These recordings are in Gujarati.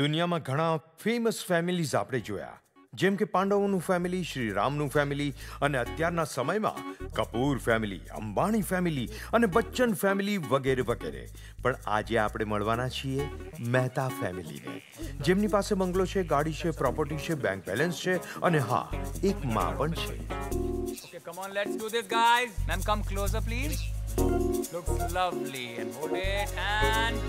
દુનિયામાં ઘણા ફેમસ ફેમિલીઝ આપણે જોયા, જેમ કે પાંડવોનું ફેમિલી, શ્રી રામનું ફેમિલી અને અત્યારના સમયમાં કપૂર ફેમિલી, અંબાણી ફેમિલી અને બચ્ચન ફેમિલી વગેરે વગેરે. પણ આજે આપણે મળવાના છીએ મહેતા ફેમિલીને, જેમની પાસે બંગલો છે, ગાડી છે, પ્રોપર્ટી છે, બેંક બેલેન્સ છે અને હા, એક માં પણ છે. Okay, come on, let's do this, guys. Ma'am, come closer, please. Looks lovely. And hold it and...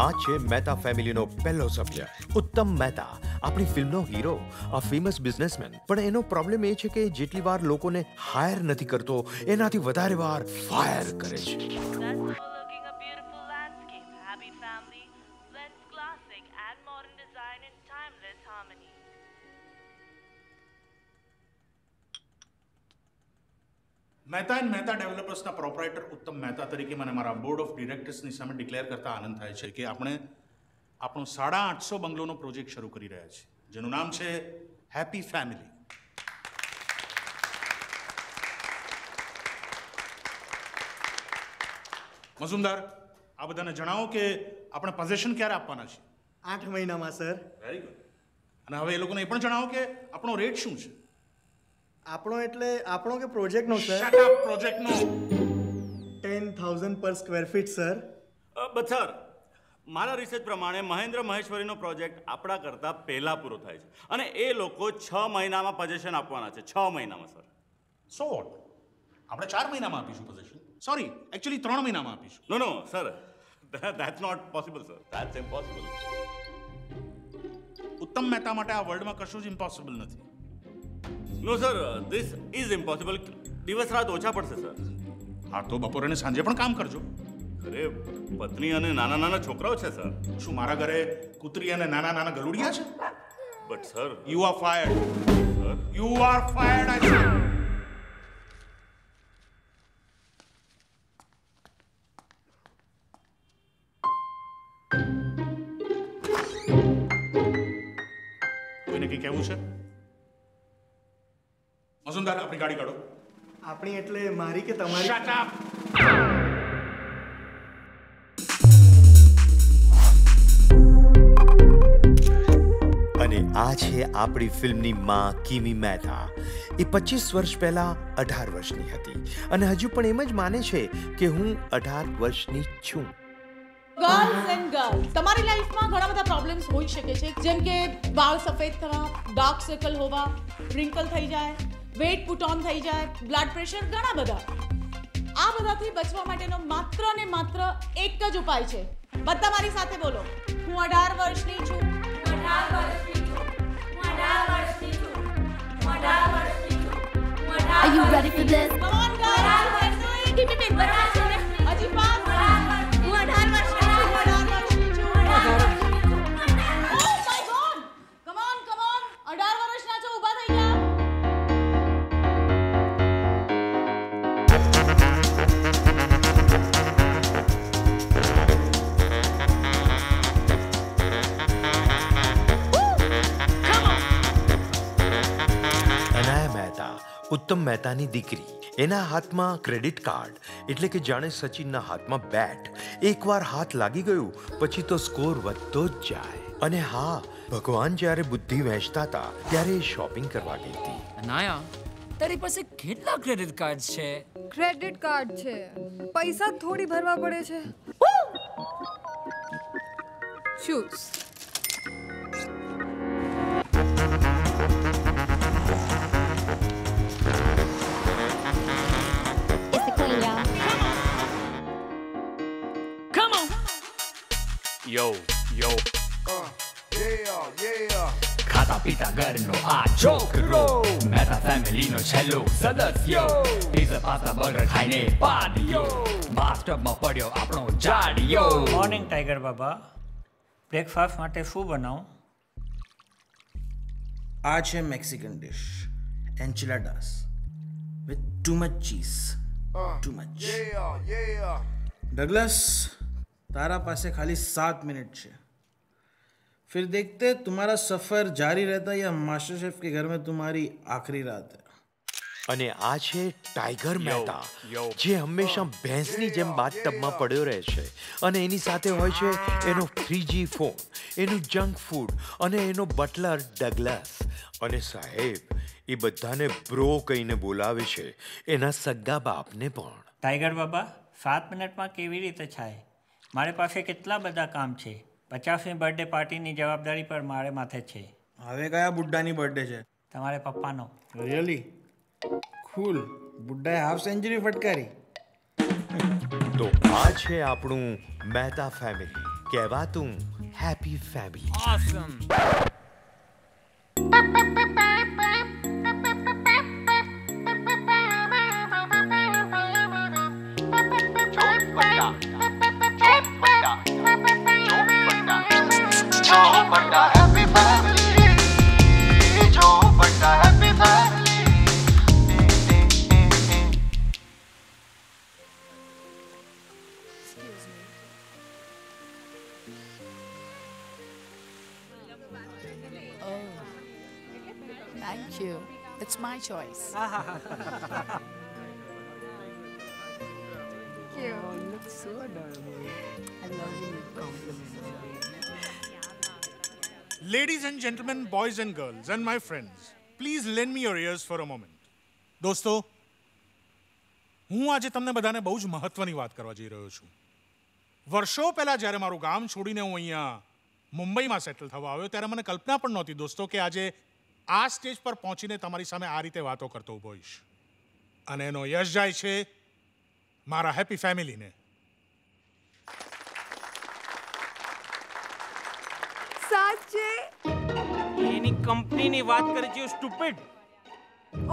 આ છે મહેતા ફેમિલીનો પહેલો સભ્ય ઉત્તમ મહેતા, આપણી ફિલ્મનો હીરો, આ ફેમસ બિઝનેસમેન. પણ એનો પ્રોબ્લેમ એ છે કે જેટલી વાર લોકોને હાયર નથી કરતો, એનાથી વધારે વાર ફાયર કરે છે. મહેતા એન્ડ મહેતા ડેવલપર્સના પ્રોપરાઇટર ઉત્તમ મહેતા તરીકે મને મારા બોર્ડ ઓફ ડિરેક્ટર્સની સામે ડિક્લેર કરતા આનંદ થાય છે કે આપણે આપણો 850 બંગલોનો પ્રોજેક્ટ શરૂ કરી રહ્યા છીએ, જેનું નામ છે હેપી ફેમિલી. મઝુમદાર, આ બધાને જણાવો કે આપણે પોઝેશન ક્યારે આપવાના છે? 8 મહિનામાં સર. Very good. અને હવે એ લોકોને એ પણ જણાવો કે આપણો રેટ શું છે? આપણો એટલે આપણો કે પ્રોજેક્ટનો સર? શટ અપ, પ્રોજેક્ટનો 10000 પર સ્ક્વેર ફીટ સર. બથર, મારા રિસર્ચ પ્રમાણે મહેન્દ્ર મહેશ્વરીનો પ્રોજેક્ટ આપણા કરતા પહેલા પૂરો થાય છે અને એ લોકો 6 મહિનામાં પોઝેશન આપવાના છે. 6 મહિનામાં સર. So what? આપણે 4 મહિનામાં આપીશું પોઝેશન. સોરી, એક્ચ્યુઅલી 3 મહિનામાં આપીશું. No sir, that's not possible sir. That's impossible. Uttam Mehta માટે આ વર્લ્ડમાં કશું જ ઇમ્પોસિબલ નથી. No sir, this is impossible. દિવસ રાત ઓછા પડશે સર. હા, તો બપોરે અને સાંજે પણ કામ કરજો. અરે, પત્ની અને નાના નાના છોકરાઓ છે સર. શું મારા ઘરે કૂતરી અને નાના નાના ગલુડિયા છે? But sir, you are fired. Sir, you are fired. I say. કોઈને કંઈ કહેવું છે? મઝુમદાર, આપણી ગાડી કાઢો. આપણી એટલે મારી કે તમારી? Shut up. અને આ છે આપણી ફિલ્મની માં કિમી મહેતા. એ 25 વર્ષ પહેલા 18 વર્ષની હતી અને હજુ પણ એમ જ માને છે કે હું 18 વર્ષની છું. ગર્લ્સ એન્ડ ગર્લ્સ, તમારી લાઈફમાં ઘણા બધા પ્રોબ્લેમ્સ હોઈ શકે છે, જેમ કે વાળ સફેદ થવા, ડાર્ક સર્કલ હોવા, રિંકલ થઈ જાય, વેઇટ પુટ ઓન થઈ જાય, બ્લડ પ્રેશર, ઘણા બધા. આ બધાથી બચવા માટેનો માત્ર ને માત્ર એક જ ઉપાય છે. બધા મારી સાથે બોલો. હું 18 વર્ષની છું. 18 વર્ષની છું. હું 18 વર્ષની છું. હું 18 વર્ષની છું. હું 18 વર્ષની છું. Are you ready for this? Come on guys, give me big round. Aji pass. હું 18 વર્ષની છું. ઉત્તમ મહેતાની દીકરી, એના હાથમાં ક્રેડિટ કાર્ડ, એટલે કે જાણે સચિનના હાથમાં બેટ. એકવાર હાથ લાગી ગયું પછી તો સ્કોર વધતો જ જાય. અને હા, ભગવાન જ્યારે બુદ્ધિ વહેંચતા હતા ત્યારે શોપિંગ કરવા ગઈ હતી. અનાયા, તારી પાસે કેટલા ક્રેડિટ કાર્ડ છે? ક્રેડિટ કાર્ડ છે, પૈસા થોડી ભરવા પડે છે. Shoes yo yo yeah yeah khata pita garno a chokro mera family no chelo sadasyo pizza pasta burger khaine padyo bathtub ma padyo apno jaadyo. morning tiger baba, breakfast mate shu banau? aa che mexican dish, enchiladas with too much cheese. Too much. yeah yeah Douglas, तारा पासे खाली 7 मिनट है, फिर देखते तुम्हारा सफर जारी रहता है या मास्टर शेफ के घर में तुम्हारी आखिरी रात है. અને આ છે ટાઈગર મહેતા, જે હંમેશા ભેંસની જેમ બાથ ટબમાં પડ્યો રહે છે અને એની સાથે હોય છે એનો 3G ફોન, એનું જંક ફૂડ અને એનો બટલર ડગલસ. અને સાહેબ, એ બધાને બ્રો કહીને બોલાવે છે, એના સગા બાપને પણ. ટાઈગર બાબા, 7 મિનિટમાં કેવી રીતે થાય? મારે પાસે કેટલા બધા કામ છે. 50મી બર્થડે પાર્ટીની જવાબદારી પર મારે માથે છે. હવે કયા બુડ્ઢાની બર્થડે છે? તમારા પપ્પાનો. રિયલી? કૂલ. બુડ્ઢાએ હાફ સેન્ચુરી ફટકારી. તો આ છે આપણું મહેતા ફેમિલી, કહેવાતું happy family. Awesome. Chopra happy family, Chopra happy family. Thank you. It's my choice. Thank you. Oh, you look so adorable. I love your compliment. Ladies and gentlemen, boys and girls, and my friends, please lend me your ears for a moment. दोस्तों, હું આજે તમને બધાને બહુ જ મહત્વની વાત કરવા જઈ રહ્યો છું. વર્ષો પહેલા જ્યારે મારું ગામ છોડીને હું અહીંયા મુંબઈમાં સેટલ થવા આવ્યો, ત્યારે મને કલ્પના પણ નહોતી દોસ્તો કે આજે આ સ્ટેજ પર પહોંચીને તમારી સામે આ રીતે વાતો કરતો ઊભો હોઈશ. અને એનો યશ જાય છે મારા હેપી ફેમિલીને. સાચે એની કંપનીની વાત કરી છે, સ્ટુપિડ.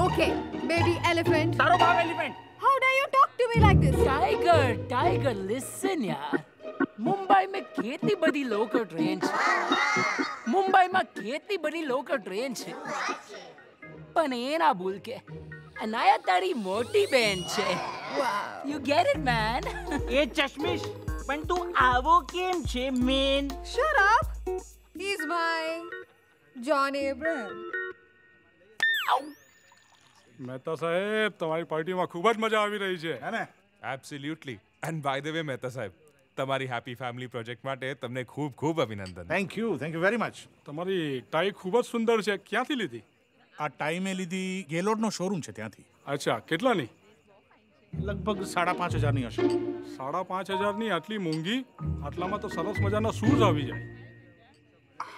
Okay baby elephant. તારો બાપ elephant. How do you talk to me like this? Tiger, Tiger, listen yaar. Mumbai में कितनी बड़ी लोकल ट्रेन है. मुंबई में कितनी बड़ी लोकल ट्रेन है. पर ये ना भूल के अनाया तारी मोटी बहन है. You get it man? ये चश्मिश पण तू आवो केम छे man? Shut up. He's my John Abraham. Mehta સાહેબ, તમારી પાર્ટીમાં ખૂબ જ મજા આવી રહી છે હે ને? Absolutely. And by the way Mehta સાહેબ, તમારી હેપી ફેમિલી પ્રોજેક્ટ માટે તમને ખૂબ ખૂબ અભિનંદન. Thank you, thank you very much. તમારી ટાઈ ખૂબ જ સુંદર છે. ક્યાંથી લીધી? આ ટાઈ મેં લીધી, ગેલોડનો શોરૂમ છે ત્યાંથી. અચ્છા, કેટલાની? લગભગ 5,500ની હશે. 5,500ની આટલી મોંઘી? આટલામાં તો સરસ મજાના શૂઝ આવી જાય.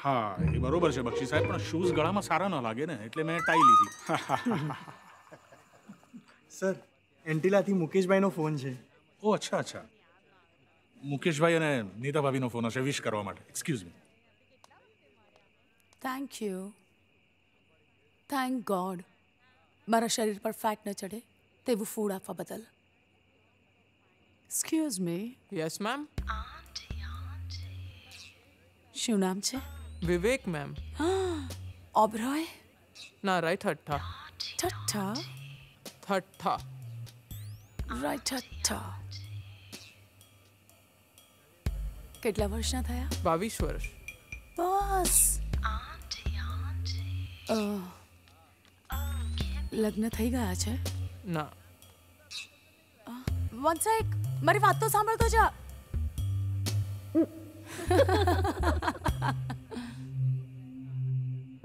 હા, એ બરોબર છે બક્ષી સાહેબ, પણ શૂઝ ગળામાં સારા ન લાગે ને, એટલે મેં ટાઈ લીધી. સર, એન્ટિલાથી મુકેશભાઈનો ફોન છે. ઓ અચ્છા અચ્છા. મુકેશભાઈ અને નીતા ભાભીનો ફોન હશે વિશ કરવા માટે. Excuse me. Thank you. Thank God મારા શરીર પર ફેટ ન ચડે તેવું ફૂડ આપવા બદલ. Excuse me. Yes ma'am. શું નામ છે? વિવેક મેમ. ઓબરોય? ના, રાઈટ ઠઠ્ઠા. ઠઠ્ઠા? ઠઠ્ઠા. રાઈટ ઠઠ્ઠા. કેટલા વર્ષના થયા? 22 વર્ષ. બસ. લગ્ન થઈ ગયા છે? ના. વન સેક, મારી વાત તો સાંભળતો જા.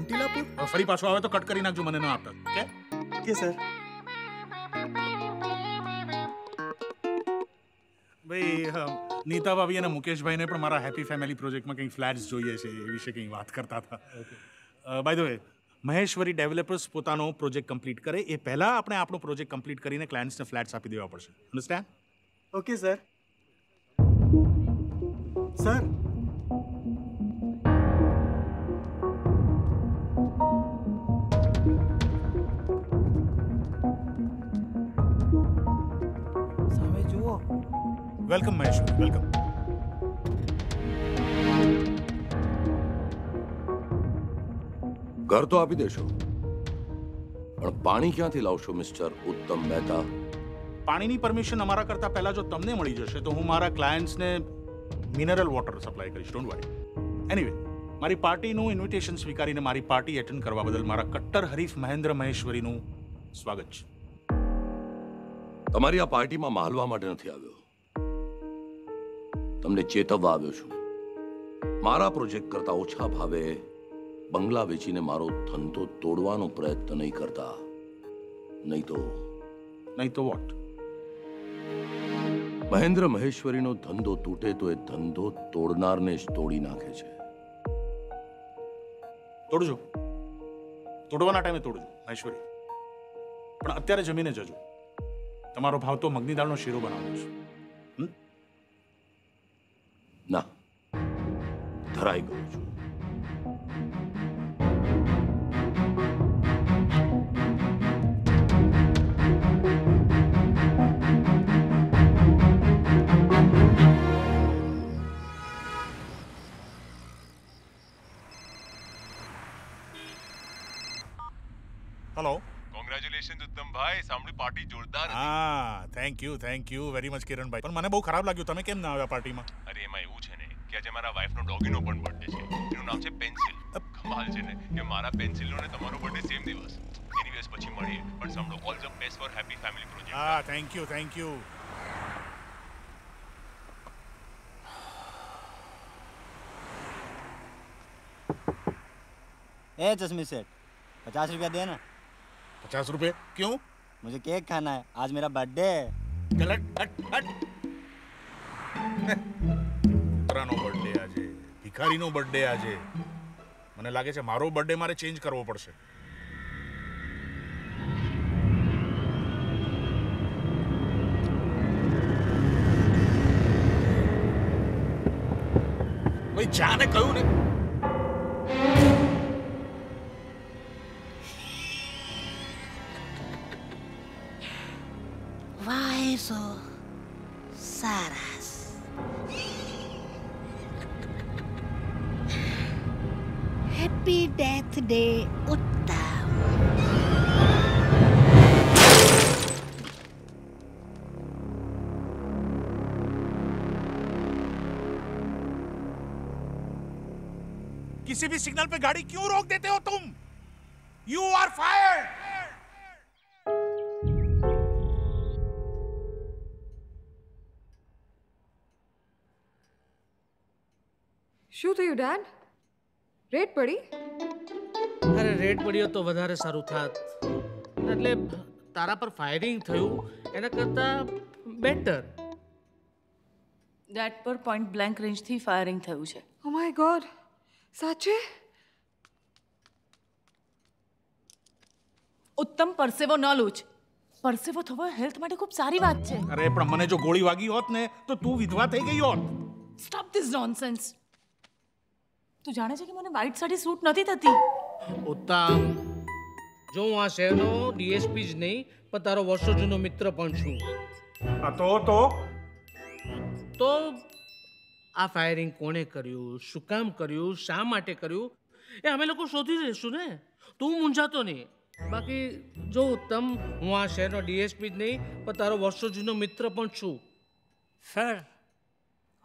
એન્ટિલાપુર? ફરી પાછો આવે તો કટ કરી નાખજો, મને ન આપતા. કે સર ભાઈ, નીતા ભાભી અને મુકેશભાઈને પણ મારા હેપી ફેમિલી પ્રોજેક્ટમાં કંઈક ફ્લેટ્સ જોઈએ છે, એ વિશે કંઈ વાત કરતા હતા. By the way, Maheshwari developers પોતાનો પ્રોજેક્ટ કમ્પ્લીટ કરે એ પહેલાં આપણે આપણો પ્રોજેક્ટ કમ્પ્લીટ કરીને ક્લાયન્ટ્સને ફ્લેટ્સ આપી દેવા પડશે. Understand? Okay sir. Sir, welcome Maheshwar, welcome. घर तो आप ही देशो पण पाणी ક્યાંથી લાવશો મિસ્ટર ઉત્તમ મહેતા? પાણીની પરમિશન અમારા કરતા પહેલા જો તમને મળી જશે તો હું મારા ક્લાયન્ટ્સ ને મિનરલ વોટર સપ્લાય કરીશ, ડોન્ટ વરી। એનીવે, મારી પાર્ટીનું ઇન્વિટેશન સ્વીકારીને મારી પાર્ટી એટેન્ડ કરવા બદલ મારા કટ્ટર હરીફ મહેન્દ્ર મહેશ્વરીનું સ્વાગત છે। તમારી આ પાર્ટીમાં માલવા માટે નથી આવ્યો, તમને ચેતવવા આવ્યો છું। મારા પ્રોજેક્ટ કરતા ઓછા ભાવે બંગલા વેચીને મારો ધંધો તોડવાનો પ્રયત્ન નહીં કરતા, નહીં તો વોટ? મહેન્દ્ર મહેશ્વરીનો ધંધો તૂટે તો એ ધંધો તોડનારને જ તોડી નાખે છે। તોડજો, તોડવાના ટાઈમે તોડજો મહેશ્વરી, પણ અત્યારે જમીને જજો। તમારો ભાવ તો મગની દાળનો શીરો બનાવવાનો છે। ના, ધરાઈ ગયો છું। हेलो, कॉन्ग्रेचुलेशन उत्तम भाई, सामने पार्टी जोरदार है। हां, thank you very much Kiran भाई, पण મને બહુ ખરાબ લાગ્યું તમે કેમ ના આવ્યા પાર્ટીમાં? અરે એમાં એવું છે ને કે આજે મારા વાઈફનો ડોગીનો પણ બર્થડે છે, એનું નામ છે પેન્સિલ। કમાલ છે ને કે મારા પેન્સિલનો ને તમારો બર્થડે સેમ દિવસ। એનીવેઝ પછી મળીએ, પણ સામનો all the best for happy family project. હા, थैंक यू ए चश्मी सेठ, 50 रुपया देना। 50 रुपए? क्यों? मुझे केक खाना है, आज मेरा बर्थडे है। गलत, हट। તરાનો બર્થડે આજે, ભિખારીનો બર્થડે આજે। મને લાગે છે મારો બર્થડે મારે ચેન્જ કરવો પડશે। ઓય જાને કહ્યું ને, so saras happy death day Uttam। किसी भी सिग्नल पे गाड़ी क्यों रोक देते हो तुम? You are fired। શું થયું ડેડ? રેડ પડી? અરે રેડ પડ્યો તો વધારે સારું થાત, એટલે તારા પર ફાયરિંગ થયું એના કરતા બેટર। ડેડ પર પોઈન્ટ બ્લેન્ક રેન્જથી ફાયરિંગ થયું છે। ઓ માય ગોડ, સાચે? ઉત્તમ પરસેવો ન લૂછ, પરસેવો થવો હેલ્થ માટે ખૂબ સારી વાત છે। અરે પણ મને જો ગોળી વાગી હોત ને તો તું વિધવા થઈ ગઈ હોત। Stop this nonsense. તું જાણે છે કે મને વ્હાઇટ સાડી સૂટ નથી થતી। ઉત્તમ, જો હું આ શહેરનો ડીએસપી જ નહીં પણ તારો વર્ષો જૂનો મિત્ર પણ છું। આ તો આ ફાયરિંગ કોણે કર્યું, શું કામ કર્યું, શા માટે કર્યું એ અમે લોકો શોધી લઈશું ને, તું મૂંઝાતો નહીં। બાકી જો ઉત્તમ, હું આ શહેરનો ડીએસપી જ નહીં પણ તારો વર્ષો જૂનો મિત્ર પણ છું। સર,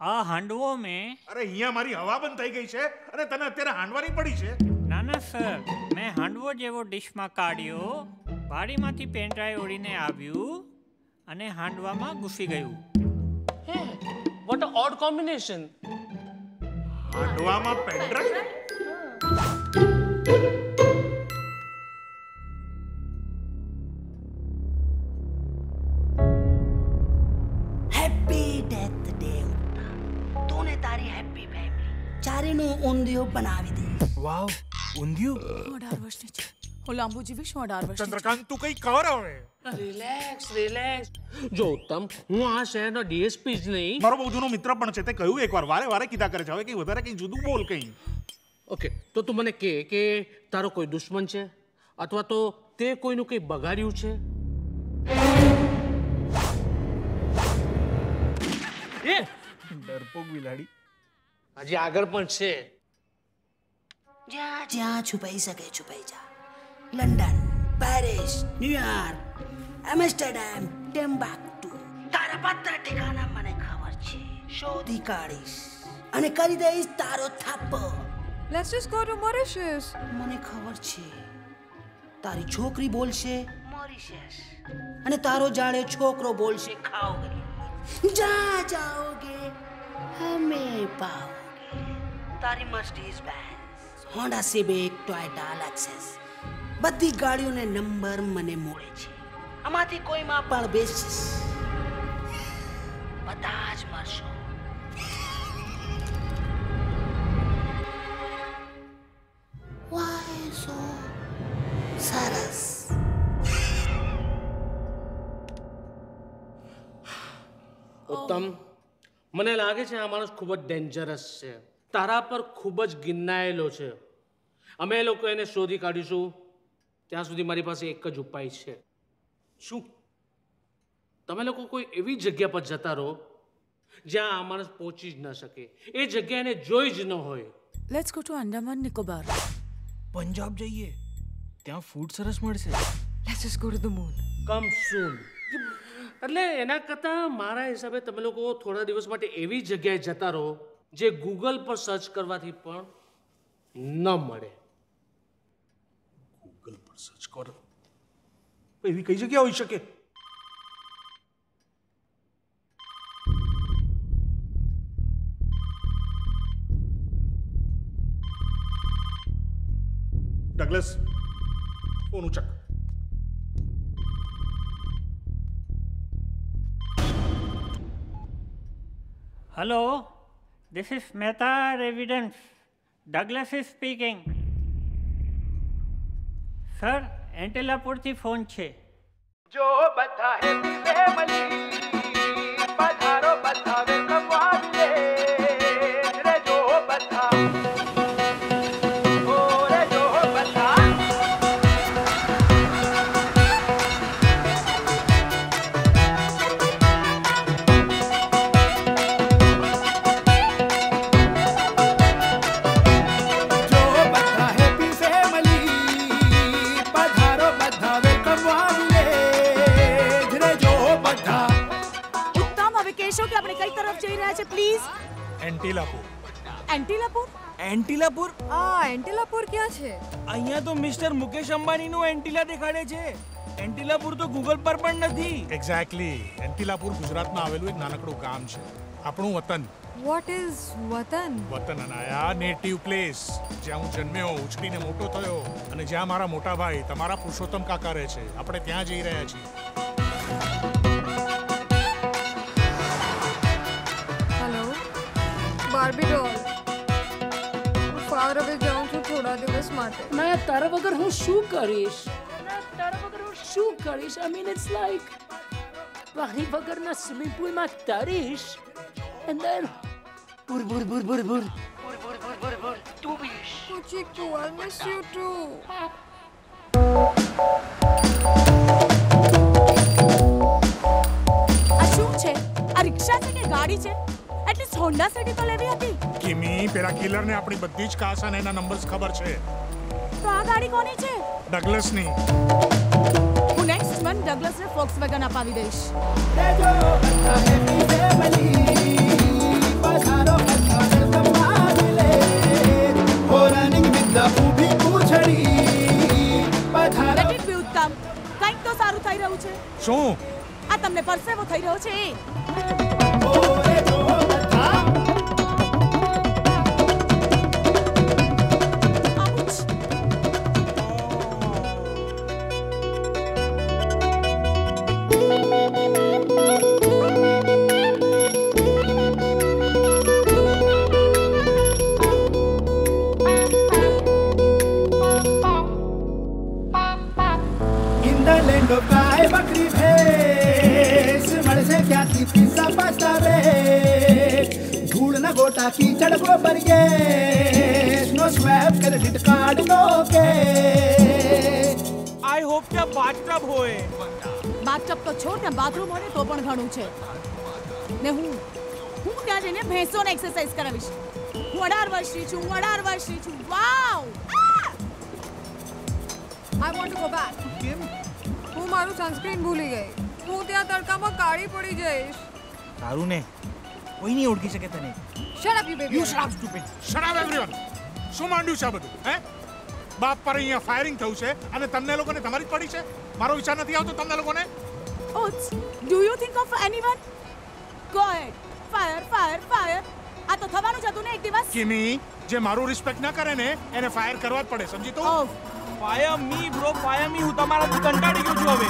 આ હાંડવો મેં, અરે અહીંયા મારી હવા બંધ થઈ ગઈ છે અને તને અત્યારે હાંડવાની પડી છે? ના ના સર, મેં હાંડવો જેવો ડીશમાં કાઢ્યો, બારીમાંથી પેનડ્રાઈવ ઓળીને આવ્યું અને હાંડવામાં ઘૂસી ગયું। Hey, what a odd combination! હાંડવામાં પેનડ્રાઈવ? તારો કોઈ દુશ્મન છે અથવા તો તે કોઈનું કઈ બગાડ્યું છે? डरपोक બિલાડી હજી આગળ પણ છે જ્યાં જ્યાં છુપાઈ શકે છુપાઈ જા London Paris New York Amsterdam Timbuktu તારા પત્ર ઠેકાણા મને ખબર છે શોધી કાઢીશ અને કરી દઈશ તારો થાપ Let's just go to Mauritius મને ખબર છે તારી છોકરી બોલશે Mauritius અને તારો જાણે છોકરો બોલશે ખાઓગરી जा जाओगे हमें पाओगे तारी Mercedes Benz Honda Civic Toyota Lexus बधी गाड़ियों ने नंबर मने मोड़े छे आमाथी कोई मां पण बेचीस બધા જ મરશો વાય સો સરસ उत्तम મને લાગે છે આ માણસ ખૂબ જ ડેન્જરસ છે તારા પર ખૂબ જ ગિન્નાયેલો છે અમે લોકો એને શોધી કાઢીશું ત્યાં સુધી મારી પાસે એક જ ઉપાય છે શું તમે લોકો કોઈ એવી જગ્યા પર જતા રહો જ્યાં આ માણસ પહોંચી જ ન શકે એ જગ્યા એને જોઈ જ ન હોય let's go to Andaman Nicobar Punjab જઈએ ત્યાં ફૂડ સરસ મળશે let's just go to the moon come soon એટલે એના કરતાં મારા હિસાબે તમે લોકો થોડા દિવસ માટે એવી જગ્યાએ જતા રહો જે ગૂગલ પર સર્ચ કરવાથી પણ ન મળે ગૂગલ પર સર્ચ કરો એવી કઈ જગ્યા હોઈ શકે ડગલસ ફોન ઉચક Hello, this is Mehta Residence. Douglas is speaking. Sir, Antillapur થી ફોન છે. જો બધાએ ફેમલી પધારો બધાવે કવાડે રે જો બધા ઓ રે જો एंटीलापुर एंटीलापुर क्या छे અહીંયા તો મિસ્ટર મુકેશ અંબાની નું એન્ટીલા દેખાડે છે એન્ટીલાપુર તો ગૂગલ પર પણ નથી એક્ઝેક્ટલી એન્ટીલાપુર ગુજરાતમાં આવેલું એક નાનકડું ગામ છે આપણું વતન વોટ ઇઝ વતન વતન અનાયા નેટિવ પ્લેસ જ્યાં હું જન્મ્યો ઉછરીને મોટો થયો અને જ્યાં મારા મોટા ભાઈ તમારા પુરુષોત્તમ કાકા રહે છે આપણે ત્યાં જઈ રહ્યા છીએ बार्बी डॉल फार अवे जाऊं तो थोड़ा दिवस माटे मैं तारा वगर हूं शू करीश I mean it's like पानी वगर ना स्विमिंग पूल में तरीश and then बुर तू भी कुछी तू I miss you too Ashu छे आ रिक्शा छे के गाड़ी छे એટલી હોન્ડા સિટી તો લેવી હતી કિમી પેલા કિલર ને આપણી બધી જ કાસ અને એના નંબર્સ ખબર છે તો આ ગાડી કોની છે ડગલસ ની હું નેક્સ્ટ મન ડગલસ ને ફોક્સવેગન અપાવી દઈશ રે જો હેપી ફેમિલી પધારો પધારો તમારે લે ઓ રનિંગ વિથ ધ ઊભી પૂછડી પધારો બેટી ઉત્તમ કંઈક તો સારું થઈ રહ્યું છે શું આ તમને પરસેવો થઈ રહ્યો છે એ गोटा की चढ़ गो पर ये नो स्वैप क्रेडिट कार्ड लोगे आई होप क्या बाथटब होए बाथटब तो छोड़ ना बाथरूम होने तो पण ઘણું છે ને હું હું ત્યાં જઈને ભેંસોને એક્સરસાઇઝ કરાવીશ. હું 18 વર્ષની છું, હું 18 વર્ષની છું. વાવ! I want to go back. કેમ? હું મારું સનસ્ક્રીન ભૂલી ગઈ. હું ત્યાં તડકામાં કાળી પડી જઈશ. તારું ને કોઈ નહીં ઓળખી શકે તને. Shut up you baby. You shut up stupid. Shut up everyone. શું માંડ્યું છે આ બધું? હે? બાપ પર અહીંયા ફાયરિંગ થયું છે અને તમને લોકોને તમારી જ પડી છે. મારો વિચાર નથી આવતો તમને લોકોને. Oh, do you think of anyone? Go ahead. Fire, fire, fire. આ તો થવાનું જ હતું ને એક દિવસ. કિમી, જે મારું રિસ્પેક્ટ ના કરે ને એને ફાયર કરવા જ પડે, સમજી તો? Fire me bro, fire me. હું તમારા થી કંટાળી ગયો છું હવે.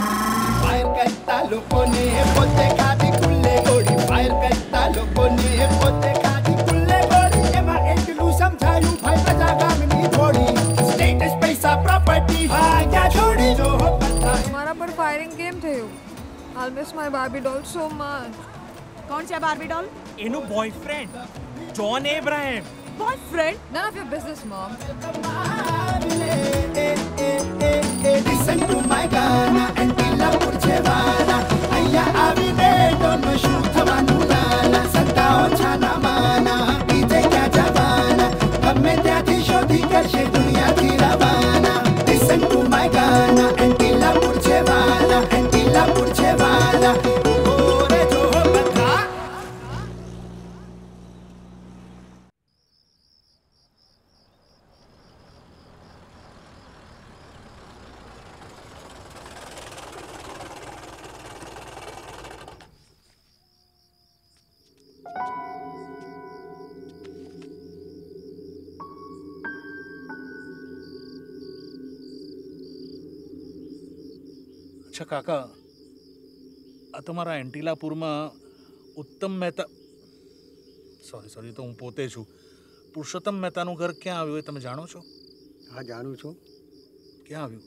ફાયર કરતા લોકોને પોતે કાઢી ખુલ્લે ગોળી. ફાયર કરતા લોકોને પોતે કાઢી ખુલ્લે ગોળી. એમાં એટલું સમજાયું ભાઈ બધા ગામની થોડી. સ્ટેટસ, પૈસા, પ્રોપર્ટી ભાગ્યા છોડી દો. તમારા પર ફાયરિંગ કેમ થયું? I'll miss my Barbie doll so much. Kaun cha Barbie doll? Eno boyfriend, John Abraham. Boyfriend? None of your business, mom. Listen to my Gaana, Antillapur Chevana. Aya avine dono shukha manurana. Satao chana mana, bije kya javana. Mamme tyathi shodhi karshe duniya thi ravana. Listen to my Gaana, Antillapur Chevana. Antillapur Chevana. Ore jo bata. अच्छा काका તમારા એન્ટિલાપુરમાં ઉત્તમ મહેતા સોરી તો હું પોતે છું. પુરુષોત્તમ મહેતાનું ઘર ક્યાં આવ્યું એ તમે જાણો છો? હા, જાણું છું. ક્યાં આવ્યું?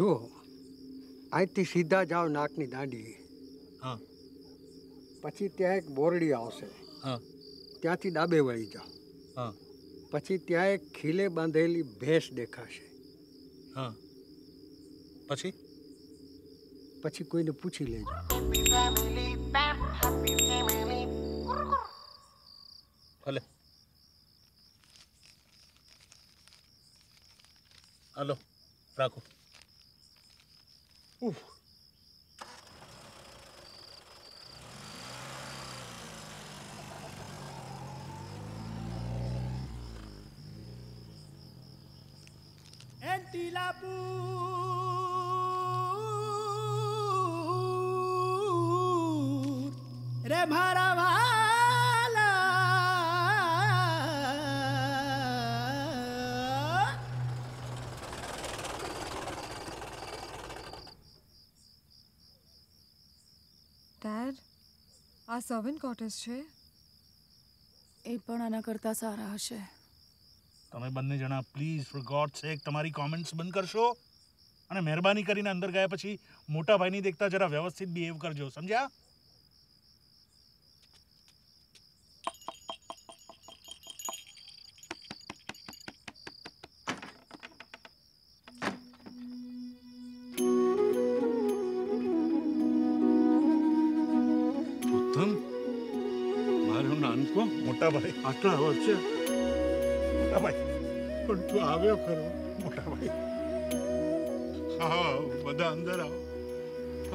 જુઓ, અહીંથી સીધા જાઓ નાકની દાંડીએ. હા, પછી ત્યાં એક બોરડી આવશે. હા, ત્યાંથી ડાબે વળી જાઓ. હા, પછી ત્યાં એક ખીલે બાંધેલી ભેંસ દેખાશે. હા, પછી કોઈને પૂછી લેજો. હલે હાલો રાખો. Dad, આ સર્વન્ટ કોટેજ છે. એ પણ આના કરતા સારા હશે. તમે બંને જણા પ્લીઝ ફોર ગોડ સેક તમારી કોમેન્ટ્સ બંધ કરશો અને મહેરબાની કરીને અંદર ગયા પછી મોટા ભાઈની દેખતા જરા વ્યવસ્થિત બિહેવ કરજો, સમજ્યા? આટલા વર્ષે મોટા ભાઈ પણ તું આવ્યો ખરો? મોટા ભાઈ, હા, બધા અંદર આવો.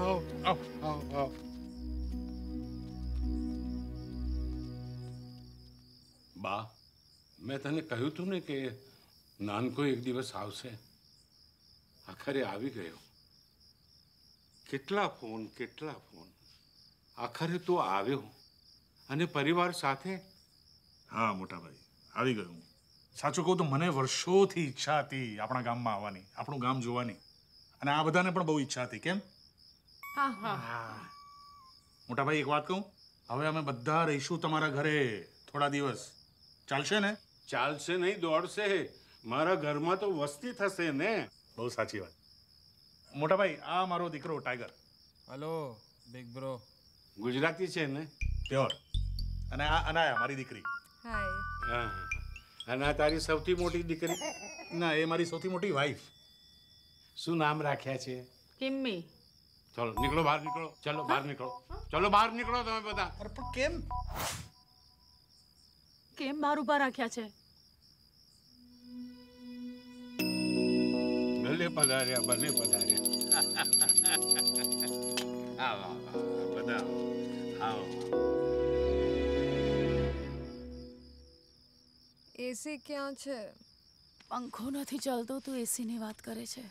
આવો આવો આવો આવો. બા, મેં તને કહ્યું તું ને કે નાનકો એક દિવસ આવશે. આખરે આવી ગયો. કેટલા ફોન, કેટલા ફોન. આખરે તો આવ્યો અને પરિવાર સાથે. હા મોટાભાઈ, આવી ગયું. સાચું કહું તો મને વર્ષોથી ઈચ્છા હતી આપણા ગામમાં આવવાની, આપણું ગામ જોવાની, અને આ બધાને પણ બહુ ઈચ્છા હતી. કેમ? હા હા. મોટાભાઈ, એક વાત કહું, હવે અમે બધા રહીશું તમારા ઘરે થોડા દિવસ. ચાલશે ને? ચાલશે નહીં, દોડશે. મારા ઘરમાં તો વસ્તી થશે ને. બહુ સાચી વાત. મોટાભાઈ, આ મારો દીકરો Tiger. Hello big bro. Gujarati છે ને? પ્યોર. અને આ અનાયા, મારી દીકરી. હા, અને આ તારી સૌથી મોટી દીકરી? ના, એ મારી સૌથી મોટી વાઈફ. શું નામ રાખ્યા છે? કિમી. चलो निकलो बाहर, निकलो चलो बाहर, निकलो चलो बाहर, निकलो तुम्हें बता। अरे पर केम केम बाहर ऊपर राख्या छे? भले पधार्या, भले पधार्या। आओ बताओ, आओ। एसी क्या छे? पंखो नहीं चलतो तो एसी ने बात करे छे।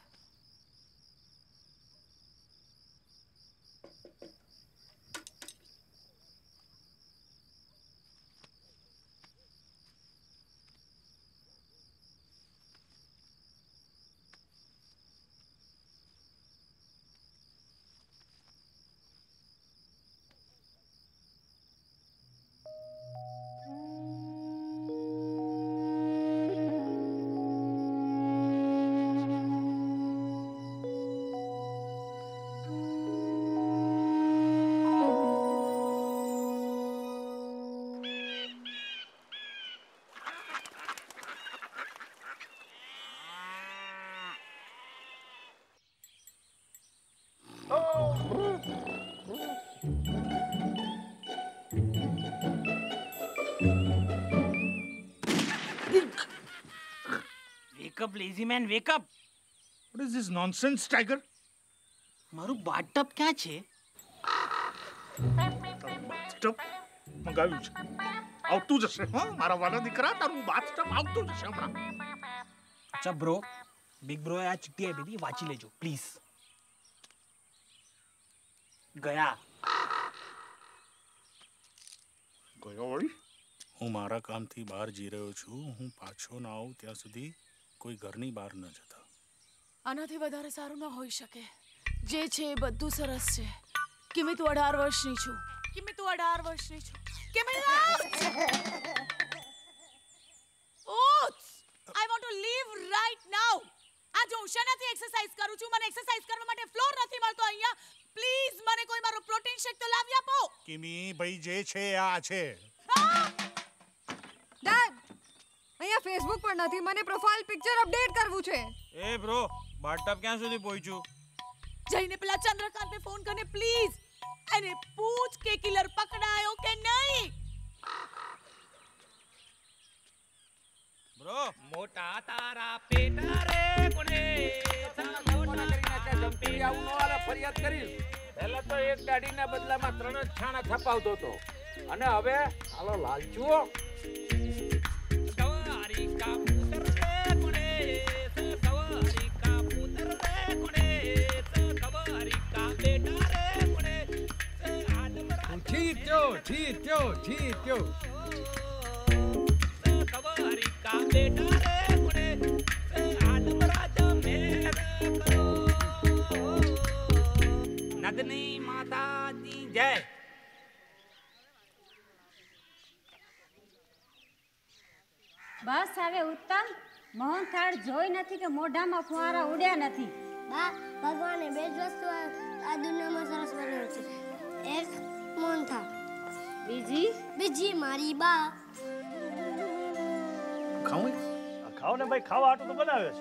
Wake up, lazy man, wake up! What is this nonsense, Tiger? मारू बाथटब क्या छे? बाथटब मंगाव्યું છે, આવતું જશે હો મારા વાલા દીકરા, તારું બાથટબ આવતું જશે હમણાં. અચ્છા બ્રો, બિગ બ્રો એ આ ચિઠ્ઠી આપી હતી, વાંચી લેજો પ્લીઝ. ગયા ગયો વળી. હું મારા કામથી બહાર જઈ રહ્યો છું, હું પાછો ના આવું ત્યાં સુધી કોઈ ઘરની બહાર ન જતા. આનાથી વધારે સારું ન હોઈ શકે. જે છે એ બધું સરસ છે. કિમી તું 18 વર્ષની છું. કિમી તું 18 વર્ષની છું. કિમી ઉઠ. I want to leave right now. આ જો હું નથી એક્સરસાઇઝ કરું છું, મને એક્સરસાઇઝ કરવા માટે ફ્લોર નથી મળતો અહીંયા. પ્લીઝ મને કોઈ મારો પ્રોટીન શેક તો લાવી આપો. કિમી ભાઈ જે છે આ છે. ડેડ અહીંયા ફેસબુક પર નથી, મને પ્રોફાઇલ પિક્ચર અપડેટ કરવું છે. એ બ્રો, બાથટબ ક્યાં સુધી પહોંચ્યું? જઈને પેલા ચંદ્રકાંતને ફોન કરને પ્લીઝ, અને પૂછ કે કિલર પકડાયો કે નહીં. બ્રો, મોટા તારા પેટા રે કોને મોટા કરીને જંપી આવું નો આલે ફરિયાદ કરી. પહેલા તો એક દાડીના બદલામાં 3 જ છાણા ખપાવતો હતો, અને હવે આલો લાલચુઓ જીત્યો. તમારી કા બેટા રે કોને આદમરાજા મેરે કરો. નંદની માતા દી જય. બસ હવે ઉત્તમ, મોહનથાળ જોઈ નથી કે મોઢામાં ફુવારા ઉડ્યા નથી. બા, ભગવાને બે જ વસ્તુ આ દુનિયામાં સરસ બનાવ્યું છે, એક મોહનથાળ, બીજી મારી બા. ખાવું આ ખાવ ને ભાઈ, ખાવા આટલું તો બનાવ્યો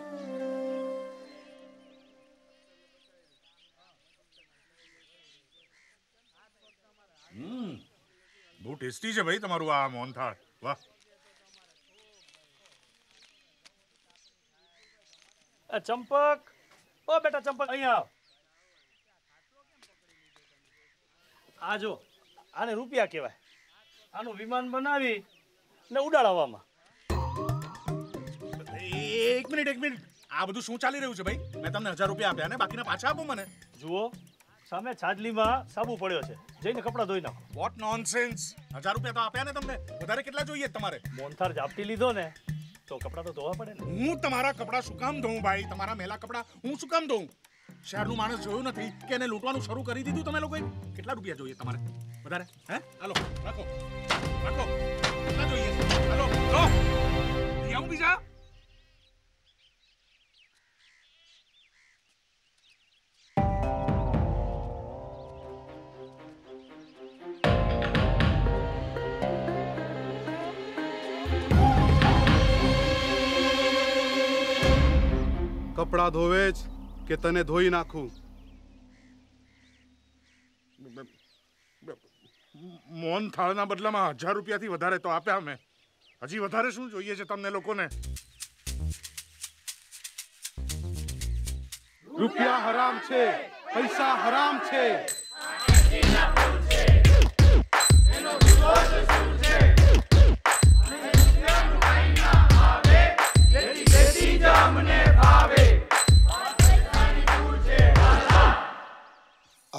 છે. બહુ ટેસ્ટી છે ભાઈ તમારું આ મોહનથાળ. વાહ. એ ચંપક, ઓ બેટા ચંપક અહીંયા આવ. આ જો, આને રૂપિયા કહેવાય. આનું વિમાન બનાવી ને ઉડાડવામાં. એક મિનિટ, આ બધું શું ચાલી રહ્યું છે ભાઈ? મેં તમને 1000 રૂપિયા આપ્યા ને બાકીના પાછા આપો મને. જુઓ, સામે છાજલીમાં સાબુ પડ્યો છે, જઈને કપડાં ધોઈ નાખો. Vote nonsense! 1000 રૂપિયા તો આપ્યા ને તમને, વધારે કેટલા જોઈએ તમારે? મોહનથાળ ઝાપટી લીધો ને તો કપડાં તો ધોવા પડે ને. હું તમારા કપડાં શું કામ ધોઉં ભાઈ? તમારા મેલા કપડાં હું શું કામ ધોઉં? શહેરનું માણસ જોયું નથી કે એને લૂંટવાનું શરૂ કરી દીધું તમે લોકોએ? કેટલા રૂપિયા જોઈએ તમારે વધારે? હે, હાલો રાખો, રાખો કેટલા જોઈએ? હાલો લો, આવું બીજા. કપડાં ધોવે જ કે તને ધોઈ નાખું? મોન થાળના બદલામાં 1000 રૂપિયાથી વધારે તો આપ્યા અમે. હજી વધારે શું જોઈએ છે તમને લોકોને? રૂપિયા હરામ છે, પૈસા હરામ છે.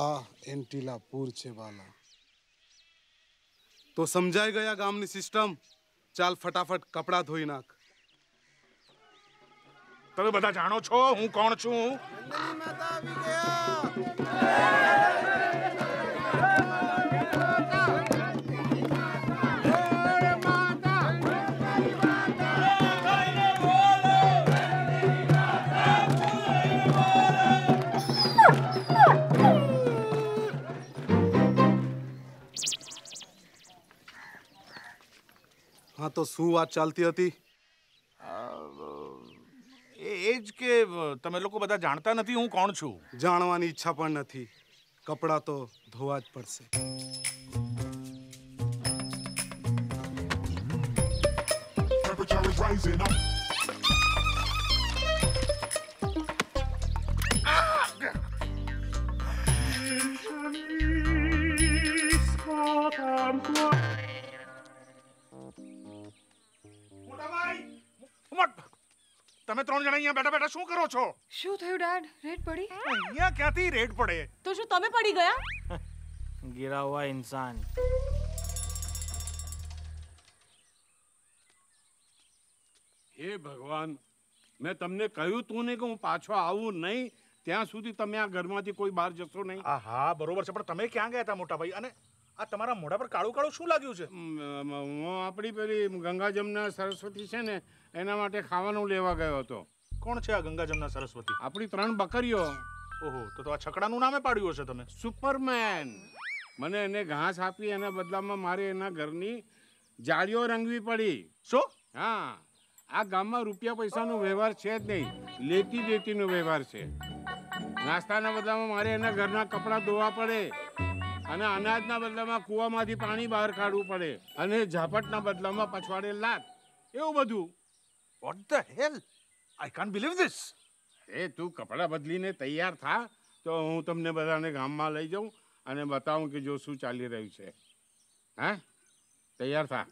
આ એન્ટિલાપુર છે વાલા. તો સમજાઈ ગયા ગામની સિસ્ટમ. ચાલ ફટાફટ કપડાં ધોઈ નાખ. તમે બધા જાણો છો હું કોણ છું. हाँ तो शू बात चालती थी? એજ કે તમે લોકો બધા જાણતા નથી હું કોણ છું. જાણવાની ઈચ્છા પણ નથી. કપડાં તો ધોવા જ પડશે. તમે ત્રણ જણા અહીંયા બેઠા બેઠા શું કરો છો? શું થયું ડેડ? રેડ પડી? અહીંયા ક્યાંથી રેડ પડે? તો શું તમે પડી ગયા? ગિરા હુઆ ઇન્સાન. હે ભગવાન, મેં તમને કહ્યું તું ને કે હું પાછો આવું નહીં ત્યાં સુધી તમે આ ઘરમાંથી કોઈ બહાર જશો નહીં. હા બરોબર છે, પણ તમે ક્યાં ગયા હતા મોટા ભાઈ? અને આ તમારા મોઢા પર કાળું કાળું શું લાગ્યું છે? આપણી પેલી ગંગા જમના સરસ્વતી છે ને, એના માટે ખાવાનું લેવા ગયો હતો. કોણ છે આ ગંગા જમના સરસ્વતી? આપણી 3 બકરીઓ. ઓહો, તો આ છકડાનું નામે પાડ્યું હશે તમે. સુપરમેન. મને એને ઘાસ આપી, એના બદલામાં મારે એના ઘરની જાળીઓ રંગવી પડી. શું? હા, આ ગામમાં રૂપિયા પૈસાનો વ્યવહાર છે જ નહીં, લેતી દેતીનો વ્યવહાર છે. નાસ્તાના બદલામાં મારે એના ઘરના કપડાં ધોવા પડે, અને અનાજના બદલામાં કૂવામાંથી પાણી બહાર કાઢવું પડે, અને ઝાપટના બદલામાં પછવાડે લાત. એવું બધું. What the hell? I can't believe this. Hey, તું કપડા બદલીને તૈયાર થા તો હું તમને બધાને ગામમાં લઈ જાઉં અને બતાવું કે જો શું ચાલી રહ્યું છે. હા, તૈયાર થા.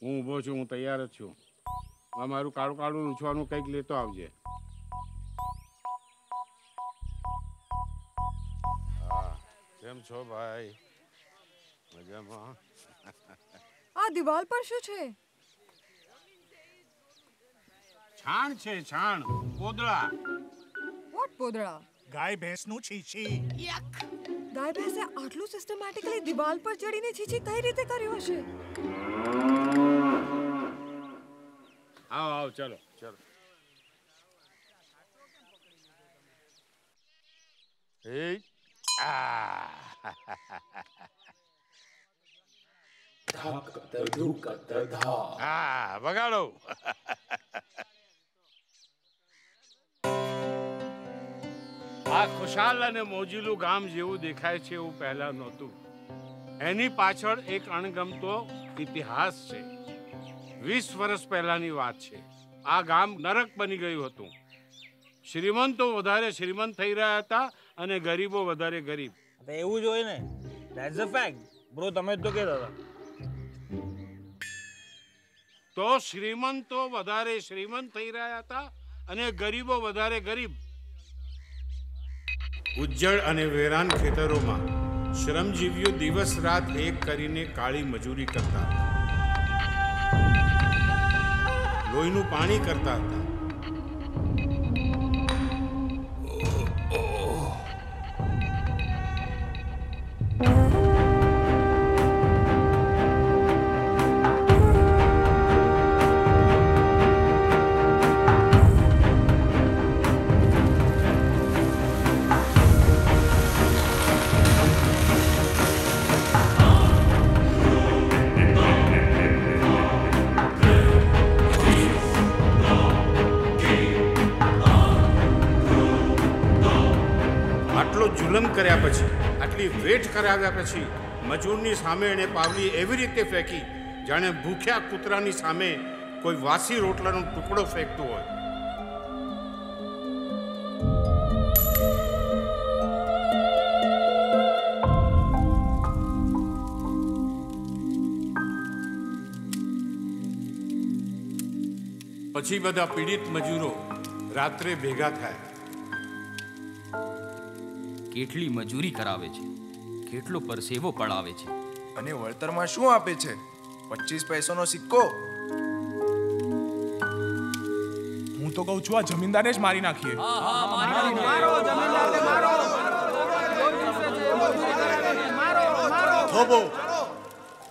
હું ઊભો છું, હું તૈયાર જ છું. મારું કાળું કાળું લૂછવાનું કંઈક લેતો આવજે. હા, કેમ છો ભાઈ? મજામાં? આ દિવાલ પર શું છે? છાણ છે, છાણ. પોદળા. વોટ પોદળા? ગાય ભેંસનું છીછી. યક. ગાય ભેંસે આટલું સિસ્ટમેટિકલી દિવાલ પર ચડીને છીછી કઈ રીતે કર્યો હશે? આવો આવો, ચલો ચલો. એ ધક ધુક ધા. હા, વગાડો. આ ખુશાલ અને મોજીલું ગામ જેવું દેખાય છે એવું પહેલા નહોતું. એની પાછળ એક અણગમતો ઇતિહાસ છે. 20 વર્ષ પહેલાની વાત છે. આ ગામ નરક બની ગયું હતું. શ્રીમંતો વધારે શ્રીમંત થઈ રહ્યા હતા અને ગરીબો વધારે ગરીબ. એવું જ હોય ને. That's a fact. બ્રો, તમે તો કહેતા હતા. તો શ્રીમંતો વધારે શ્રીમંત થઈ રહ્યા હતા અને ગરીબો વધારે ગરીબ. ઉજ્જડ અને વેરાન ખેતરોમાં શ્રમજીવીઓ દિવસ રાત એક કરીને કાળી મજૂરી કરતા હતા. લોહીનું પાણી કરતા કર્યા પછી, આટલી વેટ કરાવ્યા પછી મજૂરની સામે એને પાવલી એવી રીતે ફેંકી જાણે ભૂખ્યા કૂતરાની સામે કોઈ વાસી રોટલાનો ટુકડો ફેંકતો હોય. પછી બધા પીડિત મજૂરો રાત્રે ભેગા થાય. કેટલી મજૂરી કરાવે છે, કેટલો પરસેવો પડાવે છે અને વળતરમાં શું આપે છે? 25 પૈસાનો સિક્કો. હું તો કહું છું આ જમીનદારને જ મારી નાખીએ. થોભો,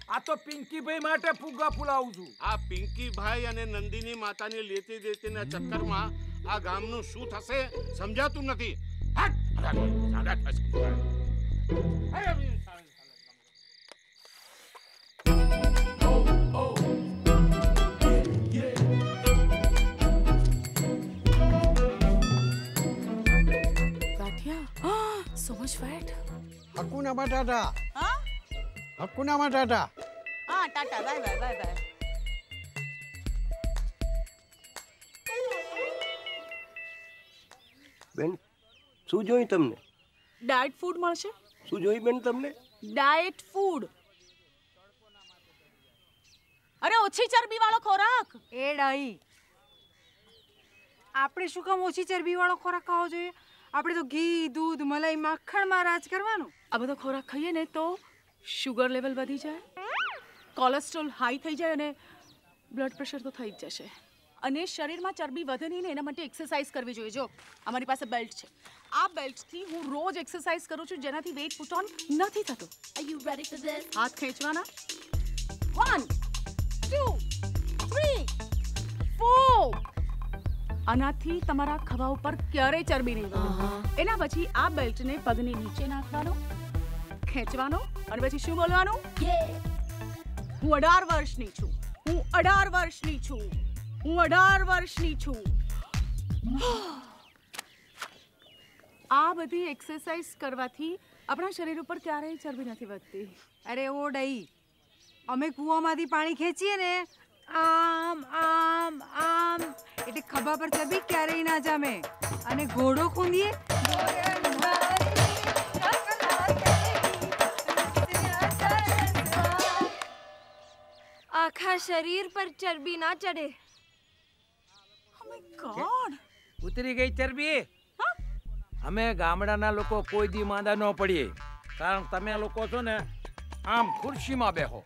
આ તો પિંકી ભાઈ માટે ફુગ્ગા ફૂલાવું છું. આ પિંકી ભાઈ અને નંદિની માતાની લેતી દેતીના ચક્કરમાં આ ગામનું શું થશે સમજાતું નથી. So much fat. Hakuna Matata. Huh? Hakuna Matata. Ah, tata, bye bye bye bye. બેન, શું જોઈ તમને? ડાયટ ફૂડ મળશે. શું જોઈ બેન તમને? Diet food. અરે ઓછી ચરબી વાળો ખોરાક. એ ડાઈ, આપણે શું કામ ઓછી ચરબી વાળો ખોરાક ખાવો જોઈએ? આપણે તો ઘી, દૂધ, મલાઈ, માખણમાં રાજ કરવાનું. આ બધો ખોરાક ખાઈએ ને તો શુગર લેવલ વધી જાય, કોલેસ્ટ્રોલ હાઈ થઈ જાય અને બ્લડ પ્રેશર તો થઈ જ જશે. અને શરીરમાં ચરબી વધે નહીં ને એના માટે એક્સરસાઇઝ કરવી જોઈએ. જો અમારી પાસે બેલ્ટ છે, આ બેલ્ટથી હું રોજ એક્સરસાઇઝ કરું છું જેનાથી વેઇટ પુટ ઓન નથી થતું. હાથ ખેંચવાના, 1, 2, 3, 4. આનાથી તમારા ખભા ઉપર ક્યારેય ચરબી નહીં બને. એના પછી આ બેલ્ટને પગની નીચે નાખવાનો, ખેંચવાનો અને પછી શું બોલવાનું? હું 18 વર્ષની છું. હું 18 વર્ષની છું. હું 18 વર્ષની છું. આ બધી એક્સરસાઇઝ કરવાથી આપણા શરીર ઉપર ક્યારેય ચરબી નથી વધતી. અરે ઓ ડઈ, અમે કૂવામાંથી પાણી ખેંચીએ ને આમ આમ આમ એટલે ખભા પર ચરબી ક્યારેય ના જામે. અને ઘોડો ખૂંદીએ આખા શરીર પર ચરબી ના ચડે. ઉતરી ગઈ ચરબી. અમે ગામડાના લોકો કોઈ દી માંદા ન પડીએ, કારણ તમે લોકો છો ને આમ ખુરશીમાં બેહો.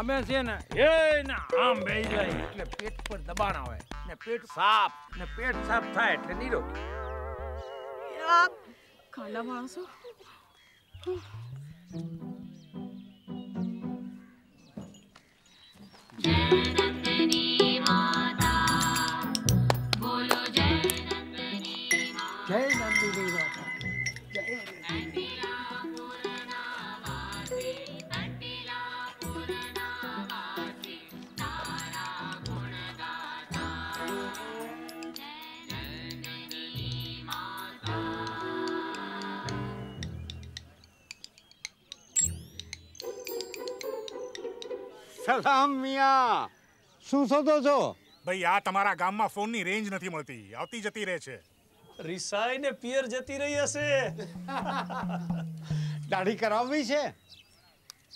અમે છે ને એના આમ બેહી જાય એટલે પેટ પર દબાણ આવે ને પેટ સાફ થાય એટલે નીરોગ. કાલા માણસો, સલામ મિયા, શું શોધો છો? ભાઈ આ તમારા ગામમાં ફોનની રેન્જ નથી મળતી, આવતી જતી રહે છે. રિસાઈને પિયર જતી રહી હશે. દાઢી કરાવવી છે?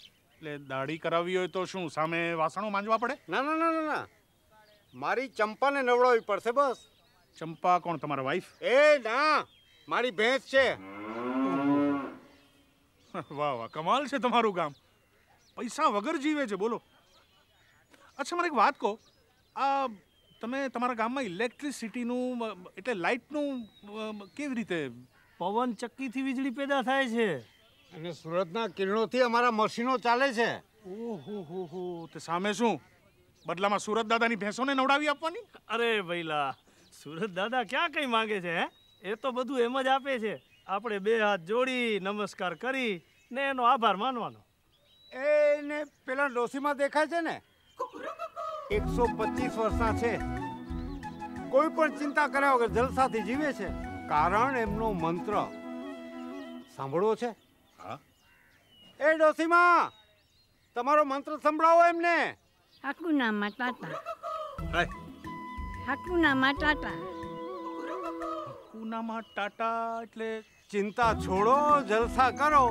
એટલે દાઢી કરાવવી હોય તો શું સામે વાસણો માંજવા પડે? ના ના ના ના, મારી ચંપાને નવડાવવી પડશે બસ. ચંપા કોણ, તમારા વાઈફ? એ ના, મારી ભેંસ છે. વાહ વાહ, કમાલ છે તમારું ગામ. પૈસા વગર જીવે છે, બોલો. અચ્છા મને એક વાત કહો, આ તમે તમારા ગામમાં ઇલેક્ટ્રિસિટીનું એટલે લાઇટનું કેવી રીતે? પવન ચક્કીથી વીજળી પેદા થાય છે અને સુરતના કિરણોથી અમારા મશીનો ચાલે છે. ઓહો હો હો, તે સામે શું બદલામાં સુરત દાદાની ભેંસોને નવડાવી આપવાની? અરે ભઈલા, સુરત દાદા ક્યાં કંઈ માગે છે? એ તો બધું એમ જ આપે છે. આપણે બે હાથ જોડી નમસ્કાર કરી ને એનો આભાર માનવાનો. એને પેલા ડોસીમાં દેખાય છે ને, 125 વર્ષના છે, કોઈ પણ ચિંતા કર્યા વગર જલસાથી જીવે છે. કારણ એમનો મંત્ર સાંભળવો છે? હા. એ ડોસીમાં તમારો મંત્ર સંભળાવો એમને. હાકુના માટાટા. હાકુના માટાટા. હાકુના માટાટા એટલે ચિંતા છોડો જલસા કરો.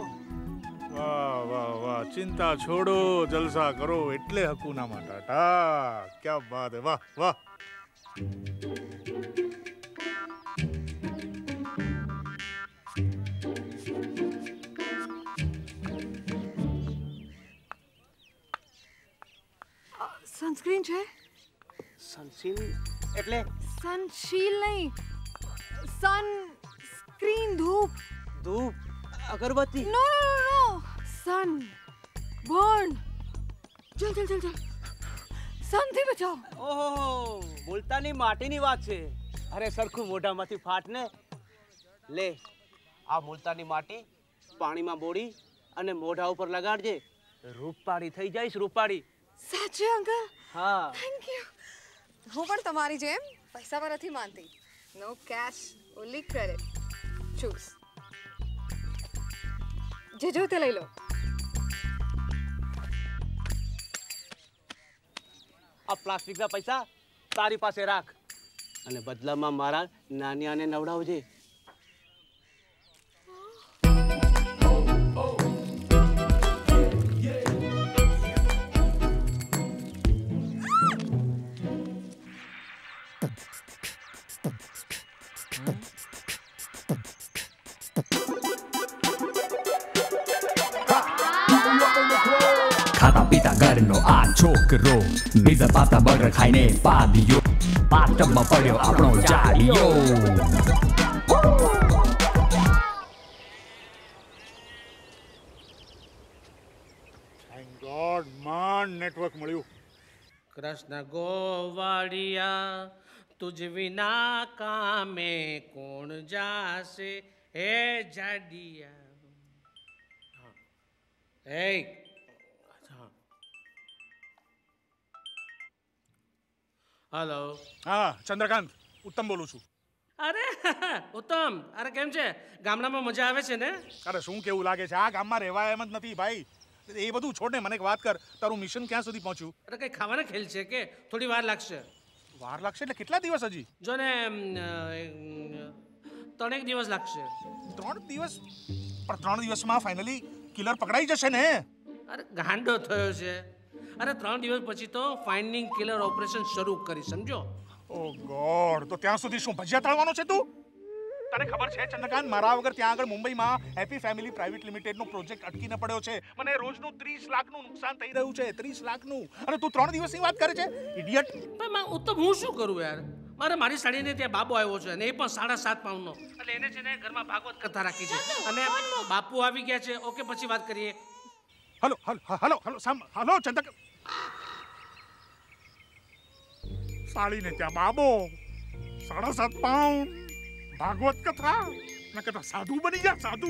વાહ વાહ વાહ, ચિંતા છોડો જલસા કરો એટલે હકુના માટાટા. ક્યા બાત હે, વાહ વાહ. સનસ્ક્રીન છે? સનશીલ એટલે? સનશીલ નહીં, સનસ્ક્રીન. ધૂપ, અગરબત્તી. No no no, sunburn. જલ જલ જલ જલ, સન થી બચાવ. ઓહો, બોલતાની માટીની વાત છે. અરે સરખું મોઢામાંથી ફાટને લે. આ બોલતાની માટી પાણીમાં બોળી અને મોઢા ઉપર લગાડજે. રૂપાળી થઈ જઈશ, રૂપાળી. સાચે અંકલ? હા. Thank you. હું પણ તમારી જેમ પૈસામાં નથી માનતી. No cash, only credit. Choose. જે જોતે લઈ લો. આ પ્લાસ્ટિકના પૈસા તારી પાસે રાખ અને બદલામાં મારા નાનિયાને નવડાવજે. પીતા ઘરનો આ છોકરો બીજા પાતા બર્ગર ખાઈને પાડ્યો. પાટમાં પડ્યો આપણો ચાલ્યો. થેન્ક ગોડ, માન નેટવર્ક મળ્યું. કૃષ્ણ ગોવાળિયા તુજ વિના કામે કોણ જાશે હે જાડિયા. હે હલો, હા ચંદ્રકાંત, ઉત્તમ બોલું છું. અરે ઉત્તમ, અરે કેમ છે? ગામડામાં મજા આવે છે ને? અરે શું કેવું લાગે છે? આ ગામમાં રહેવાય એમ જ નથી ભાઈ. એ બધું છોડને, મને એક વાત કર, તારું મિશન ક્યાં સુધી પહોંચ્યું? અરે કંઈ ખાવાના ખેલ છે કે થોડી વાર લાગશે? વાર લાગશે એટલે કેટલા દિવસ હજી? જો ને 3 દિવસ લાગશે. 3 દિવસ? પણ 3 દિવસમાં ફાઇનલી કિલર પકડાઈ જશે ને? અરે ગાંડો થયો છે. અરે 3 દિવસ પછી તો ફાઇન્ડિંગ કિલર ઓપરેશન શરૂ કરી, સમજો. ઓ ગોડ, તો ત્યાં સુધી શું ભજીયા તળવાનો છે તું? તને ખબર છે ચંદ્રકાંત, મારા વગર ત્યાં આગળ મુંબઈમાં હેપી ફેમિલી પ્રાઇવેટ લિમિટેડનો પ્રોજેક્ટ અટકીને પડ્યો છે. મને રોજનું 30 લાખનું નુકસાન થઈ રહ્યું છે. 30 લાખનું? અને તું 3 દિવસની વાત કરે છે, ઇડિયટ. પણ ઉત્તમ, હું શું કરું યાર? મારે મારી સાડીને ત્યાં બાબો આવ્યો છે અને એ પણ 7.5 પાઉન્ડનો. એટલે એને છે ને ઘરમાં ભાગવત કથા રાખી છે અને બાપુ આવી ગયા છે. ઓકે, પછી વાત કરીએ. હલો હલો હલો હલો સામ હલો ચંદ્રકાંત, સાડીને ત્યાં બાબો, 7.5 પાઉન્ડ, ભાગવત કથા. મેં કહેતા સાધુ બની જા, સાધુ.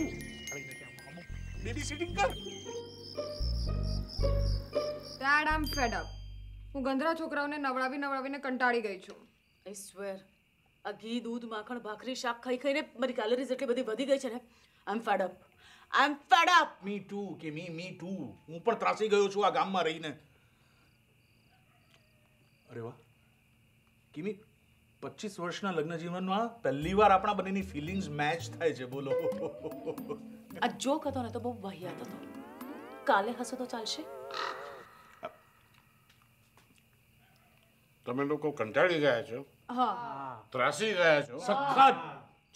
બેબી સિટિંગ કર. Dad, I am fed up. હું ગંદરા છોકરાઓને નવડાવીને કંટાળી ગઈ છું. આઈ સ્વેર, આ ઘી દૂધ માખણ ભાખરી શાક ખાઈ ખાઈને મારી કેલરીઝ એટલી બધી વધી ગઈ છે ને. I am fed up, I am fed up. Me too કે મી ટુ. હું પણ ત્રાસી ગયો છું આ ગામમાં રહીને. અરે વાહ કિમી, 25 વર્ષના લગ્ન જીવનમાં પહેલીવાર આપણા બંનેની ફિલિંગ્સ મેચ થાય છે. બોલો, આ જોક હતો ને તો બહુ વાહિયાત હતો. કાલે હસો તો ચાલશે. તમે લોકો કંટાળી ગયા છો, હા, ત્રાસી ગયા છો સખત.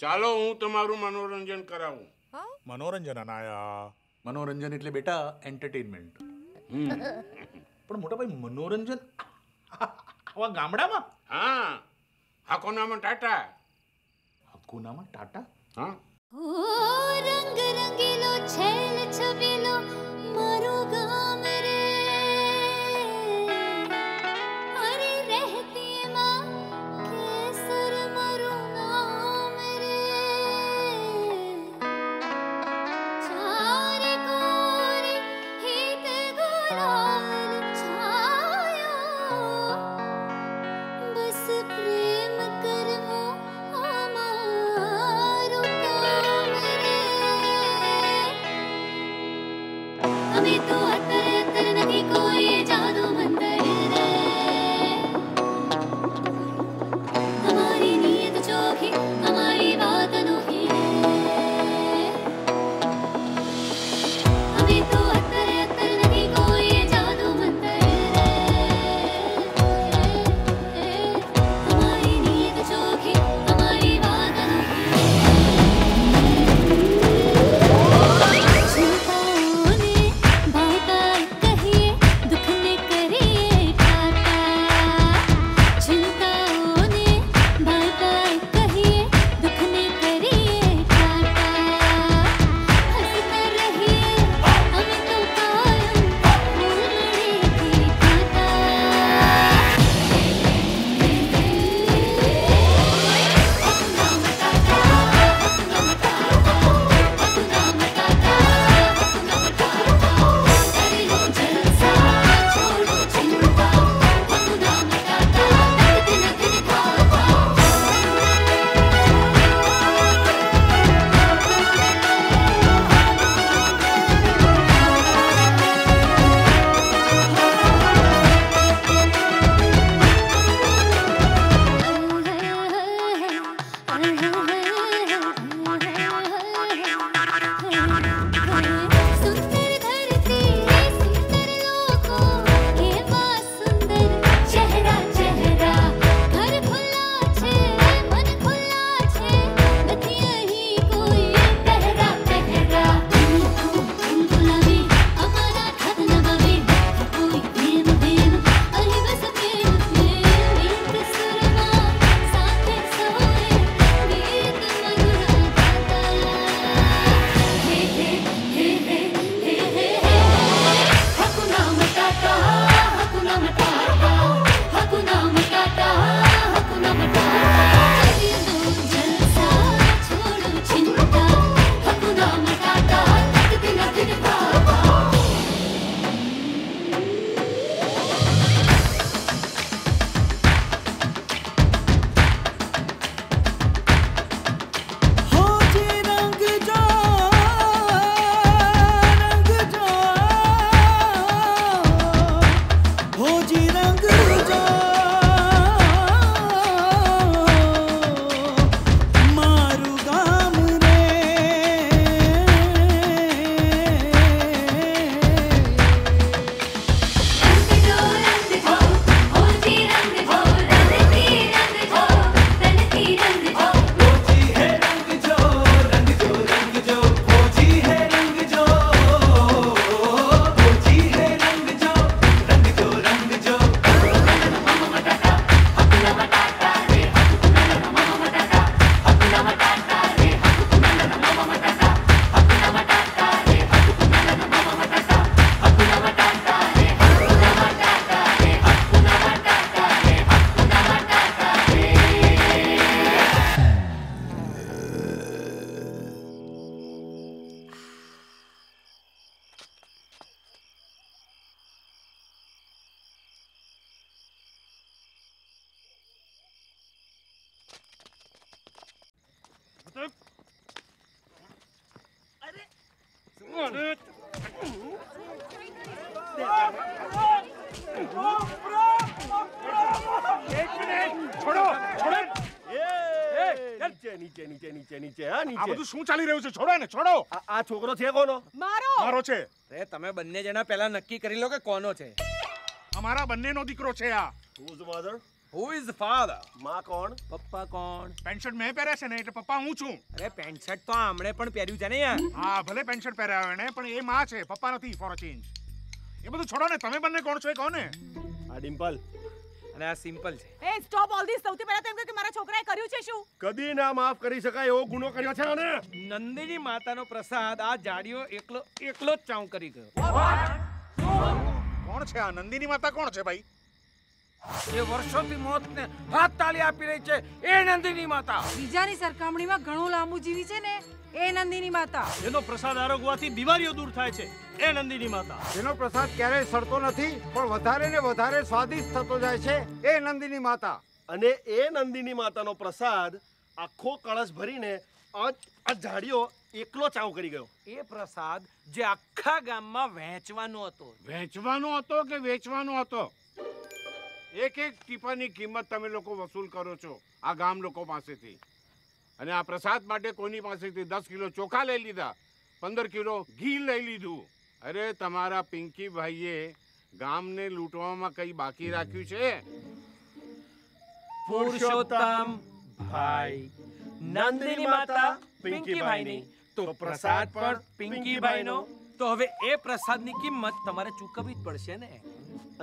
ચાલો હું તમારું મનોરંજન કરાવું. મનોરંજન અનાયા? મનોરંજન એટલે બેટા એન્ટરટેનમેન્ટ. પણ મોટા ભાઈ, મનોરંજન આવા ગામડામાં? હા, હકોનામાં ટાટા. હકોનામાં ટાટા? હા. ઓ રંગ રંગીલો છેલ છબીલો મારો ગામ રે, અરે રહેતી માં કેસર મારું નામ રે, ચારે કોરે હિત ગુલાલ છાયો, બસ પ્રેમ छोड़ो छोड़ो नीचे नीचे नीचे नीचे हाँ नीचे अब तो શું ચાલી રહ્યું છે છોડો ને છોડો આ છોકરો છે કોનો મારો મારો છે રે તમે બંને જણા પહેલા નક્કી કરી લો કે કોનો છે અમારા બંનેનો દીકરો છે આ who is the father who is the father માં કોણ પપ્પા કોણ પેન્શન મેં પહેરે છે ને એટલે પપ્પા હું છું અરે પેન્શન તો આમણે પણ પહેર્યું છે ને યાર હા ભલે પેન્શન પહેરાવે ને પણ એ માં છે પપ્પા નથી ફોર અ ચેન્જ એ બધું છોડો ને તમે બંને કોણ છો એ કોને આ ડિમ્પલ અને આ સિમ્પલ છે એ સ્ટોપ ઓલ ધીસ સૌથી પહેલા તો એમ કે મારા છોકરાએ કર્યું છે શું કદી ના માફ કરી શકાય એવો ગુનો કર્યો છે અને નંદિની માતાનો પ્રસાદ આ જાડીઓ એકલો એકલો જ ચાઉ કરી ગયો કોણ છે આ નંદિની માતા કોણ છે ભાઈ એ વર્ષોથી મોતને હાથ તાળી આપી રહી છે એ નંદિની માતા બીજાની સરખામણીમાં ઘણો લાંબુ જીવી છે ને એ નંદિની માતા જેનો પ્રસાદ આરોગવાથી બીમારીઓ દૂર થાય છે એ નંદિની માતા જેનો પ્રસાદ ક્યારેય સડતો નથી પણ વધારે ને વધારે સ્વાદિષ્ટ થતો જાય છે એ નંદિની માતા અને એ નંદિની માતાનો પ્રસાદ આખો કળશ ભરીને આ ઝાડીઓ એકલો ચાવ કરી ગયો એ પ્રસાદ જે આખા ગામમાં વહેંચવાનો હતો કે વેચવાનો હતો એક એક ટીપાની કિંમત તમે લોકો વસૂલ કરો છો આ ગામ લોકો પાસેથી અને આ પ્રસાદ માટે કોની પાસેથી 10 કિલો ચોખા લઈ લીધા 15 કિલો ઘી લઈ લીધું અરે તમારા પિંકી ભાઈએ ગામને લૂંટવામાં કંઈ બાકી રાખ્યું છે પુરુષોત્તમ ભાઈ નંદિની માતા પિંકી ભાઈની તો પ્રસાદ પર પિંકી ભાઈનો તો હવે એ પ્રસાદની કિંમત તમારે ચૂકવવી જ પડશે ને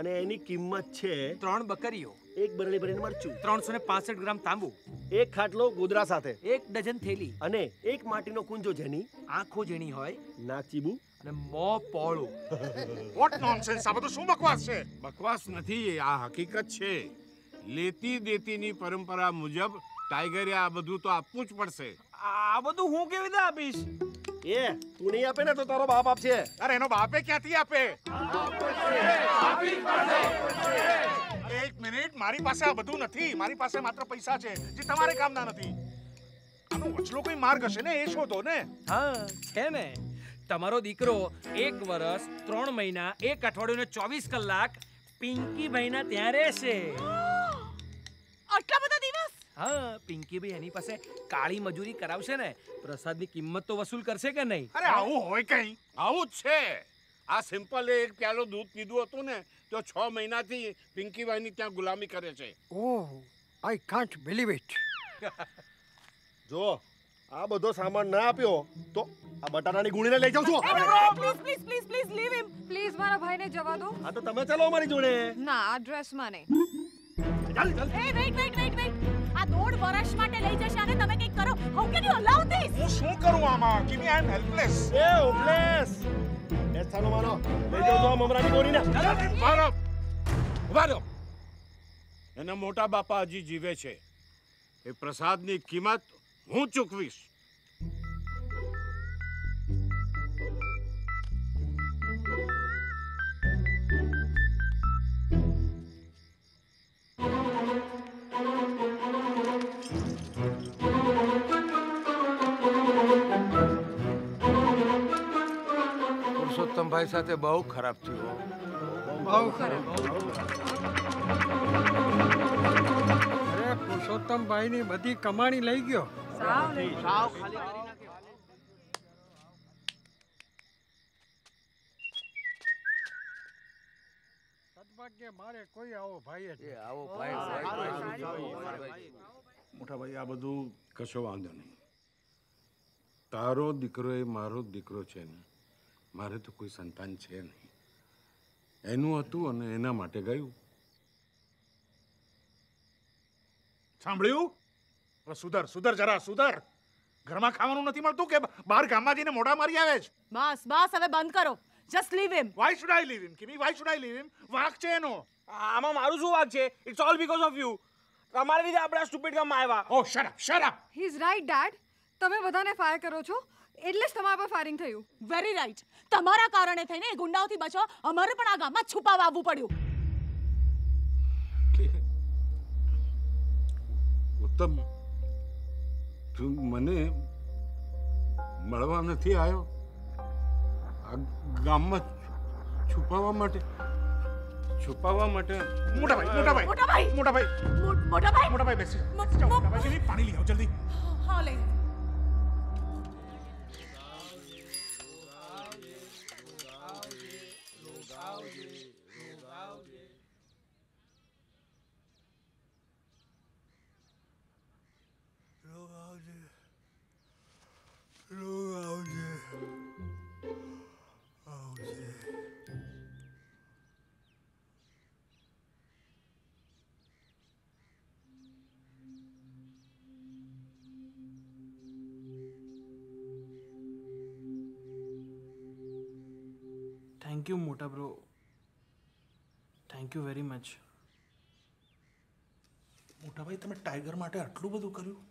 અને એની કિંમત છે 3 બકરીઓ 1 બરણી ભરીને મરચું 365 ગ્રામ તાંબુ 1 ખાટલો ગોદરા સાથે 1 ડઝન થેલી અને 1 માટીનો કુંજો જેની આંખો જેની હોય નાચીબુ અને મો પોળું વોટ નોનસેન્સ આ બધું શું બકવાસ છે બકવાસ નથી આ હકીકત છે લેતી દેતીની પરંપરા મુજબ ટાઈગરે આ બધું તો આપવું જ પડશે આ બધું હું કેવી રીતે આપીશ એ તું નહીં આપે ને તો તારો બાપ આપશે અરે એનો બાપે ક્યાંથી આપે એક મિનિટ મારી પાસે આ બધું નથી મારી પાસે માત્ર પૈસા છે જે તમારે કામના નથી આનો વચલો કોઈ માર્ગ હશે ને એ શોધો ને હા છે ને તમારો દીકરો 1 વર્ષ 3 મહિના 1 અઠવાડિયું 24 કલાક પિંકી ભાઈના ત્યાં રહેશે આટલા બધા દિવસ હા પિંકી ભાઈ એની પાસે કાળી મજૂરી કરાવશે ને પ્રસાદની કિંમત તો વસૂલ કરશે કે નહીં અરે આવું હોય કઈ આવું જ છે આ સિમ્પલે 1 પ્યાલો દૂધ પીધું હતું ને તો 6 મહિનાથી પિંકી ભાઈની ત્યાં ગુલામી કરે છે oh I can't believe it જો આ બધો સામાન ના આપ્યો તો આ બટાટાની ગુણીને લઈ જાઉં છું please please please please leave him please મારા ભાઈને જવા દો હા તો તમે ચાલો અમારી જોડે ના આ ડ્રેસમાં નહીં ચાલ ચાલ એ વેઇટ આ 1.5 વર્ષ માટે લઈ જશે અને તમે કંઈક કરો how can you allow this હું શું કરું આમાં Kimi I am helpless A helpless એસાનો માનો લઈ જાવ તો મમરાની ગોરીને મારો ઉભારો એના મોટા બાપા હજી જીવે છે એ પ્રસાદની કિંમત હું ચૂકવીશ ભાઈ સાથે બહુ ખરાબ થયો બહુ ખરાબ અરે પુરુષોત્તમ ભાઈની બધી કમાણી લઈ ગયો સાવ લઈ સાવ ખાલી કરી નાખ્યો સદભાગ્ય મારે કોઈ આવો ભાઈ છે આવો ભાઈ મોટા ભાઈ આ બધું કશો વાંધો નહીં તારો દીકરો એ મારો દીકરો છે ને મારે તો કોઈ સંતાન છે નહીં એનું હતું અને એના માટે ગયું સાંભળ્યું સુધર જરા સુધર ઘરમાં ખાવાનું નથી મળતું કે બહાર ગામમાં જઈને મોઢા મારી આવે છે બસ હવે બંધ કરો just leave him why should I leave him કિમી why should I leave him વાક છે એનો આમાં મારું શું વાક છે it's all because of you તમારા લીધે આપણે સ્ટુપિડ ગામમાં આવ્યા oh shut up he is right dad તમે બધાને ફાયર કરો છો એટલે જ તમારા પર ફાયરિંગ થયું વેરી રાઈટ તમારા કારણે થઈને એ ગુંડાઓથી બચવા અમારે પણ આ ગામમાં છુપાવા આવવું પડ્યું ઉત્તમ તું મને મળવા નથી આવ્યો ગામમાં છુપાવવા માટે મોટા ભાઈ બેસી જાઓ. પાણી લઈ આવો જલ્દી. હા લઈ. Thank you, Mota bro. Thank you very much. Mota bhai, તમે ટાઈગર માટે આટલું બધું કર્યું,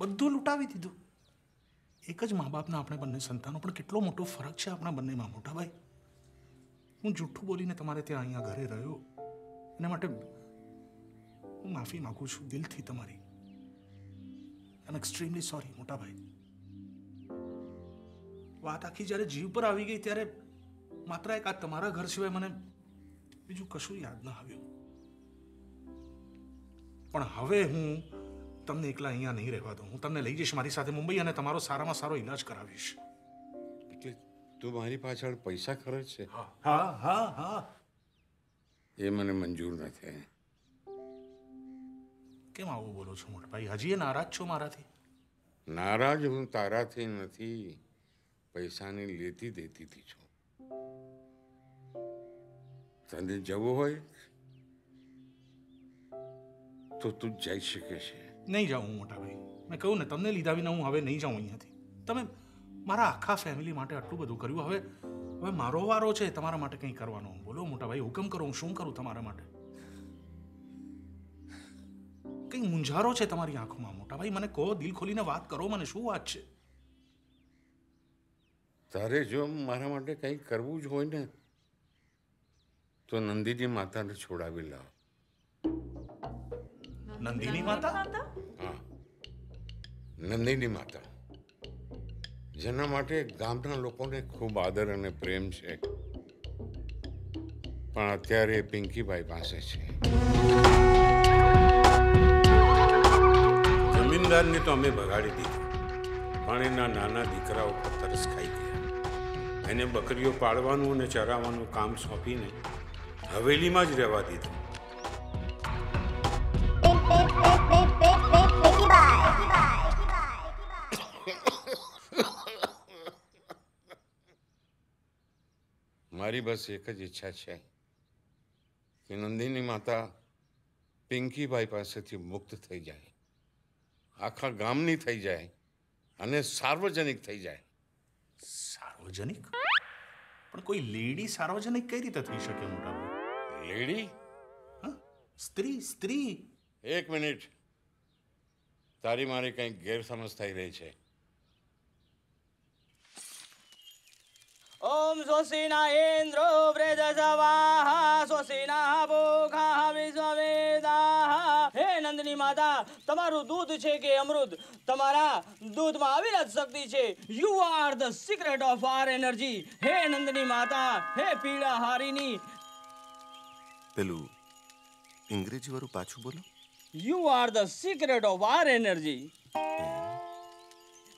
બધું લૂંટાવી દીધું. એક જ મા-બાપના આપણે બંને સંતાનો પર કેટલો મોટો ફરક છે આપણા બંનેમાં. મોટા ભાઈ, હું જૂઠું બોલીને તમારે ત્યાં અહીંયા ઘરે રહ્યો, એના માટે હું માફી માંગુ છું દિલથી તમારી. આઈ એમ એક્સ્ટ્રીમલી સોરી મોટા ભાઈ. વાત આખી જ્યારે જીવ પર આવી ગઈ ત્યારે માત્ર એક આ તમારા ઘર સિવાય મને બીજું કશું યાદ ના આવ્યું. પણ હવે હું તમને એકલા અહીંયા નહીં રહેવા દઉં. હું તમને લઈ જઈશ મારી સાથે મુંબઈ અને તમારો સારામાં સારો ઈલાજ કરાવીશ. એટલે તું મારી પાછળ પૈસા ખર્ચશે? હા. એ મને મંજૂર નથી. કેમ આવું બોલો છો મોટભાઈ? હજી એ નારાજ છો મારાથી? નારાજ હું તારાથી નથી, પૈસાની લેતી દેતીથી છું. તને જવું હોય તો તું જઈ શકે છે. નહીં જાઉં મોટા ભાઈ. મેં કહ્યું ને તમને લીધા વિના હું હવે નહીં જાઉં અહીંયાથી. તમે મારા આખા ફેમિલી માટે આટલું બધું કર્યું, હવે મારો વારો છે તમારા માટે કંઈ કરવાનો. બોલો મોટા ભાઈ, હુકમ કરો. હું શું કરું તમારા માટે? કંઈ મૂંઝારો છે તમારી આંખોમાં મોટા ભાઈ. મને કહો, દિલ ખોલીને વાત કરો. મને શું વાત છે? તારે જો મારા માટે કંઈ કરવું જ હોય ને તો નંદિની માતાને છોડાવી લાવ. નંદિની માતા? હા, નંદિની માતા, જેના માટે ગામના લોકોને ખૂબ આદર અને પ્રેમ છે, પણ અત્યારે પિંકીભાઈ પાસે છે. જમીનદારને તો અમે ભગાડી દીધી, પણ એના નાના દીકરા ઉપર તરસ ખાઈ ગયા. એને બકરીઓ પાળવાનું અને ચરાવવાનું કામ સોંપીને હવેલીમાં જ રહેવા દીધું. મારી બસ એક જ ઈચ્છા છે કે નંદિની માતા પિંકીભાઈ પાસેથી મુક્ત થઈ જાય, આખા ગામની થઈ જાય અને સાર્વજનિક થઈ જાય. સાર્વજનિક? પણ કોઈ લેડી સાર્વજનિક કઈ રીતે થઈ શકે મોટા ભાઈ? લેડી? હા, સ્ત્રી. એક મિનિટ, તારી મારી કંઈક ગેરસમજ થઈ રહી છે. ઓમ સોસીના ઇન્દ્રો વ્રેદસવાહા સોસીના ભોગા વિશ્વવેદાહા. હે નંદિની માતા, તમારું દૂધ છે કે અમૃત. તમારા દૂધમાં અવિરત શક્તિ છે. You are the secret of our energy. હે નંદિની માતા, હે પીડા હારીની. પેલું અંગ્રેજી વાળું પાછું બોલો. You are the secret of our energy.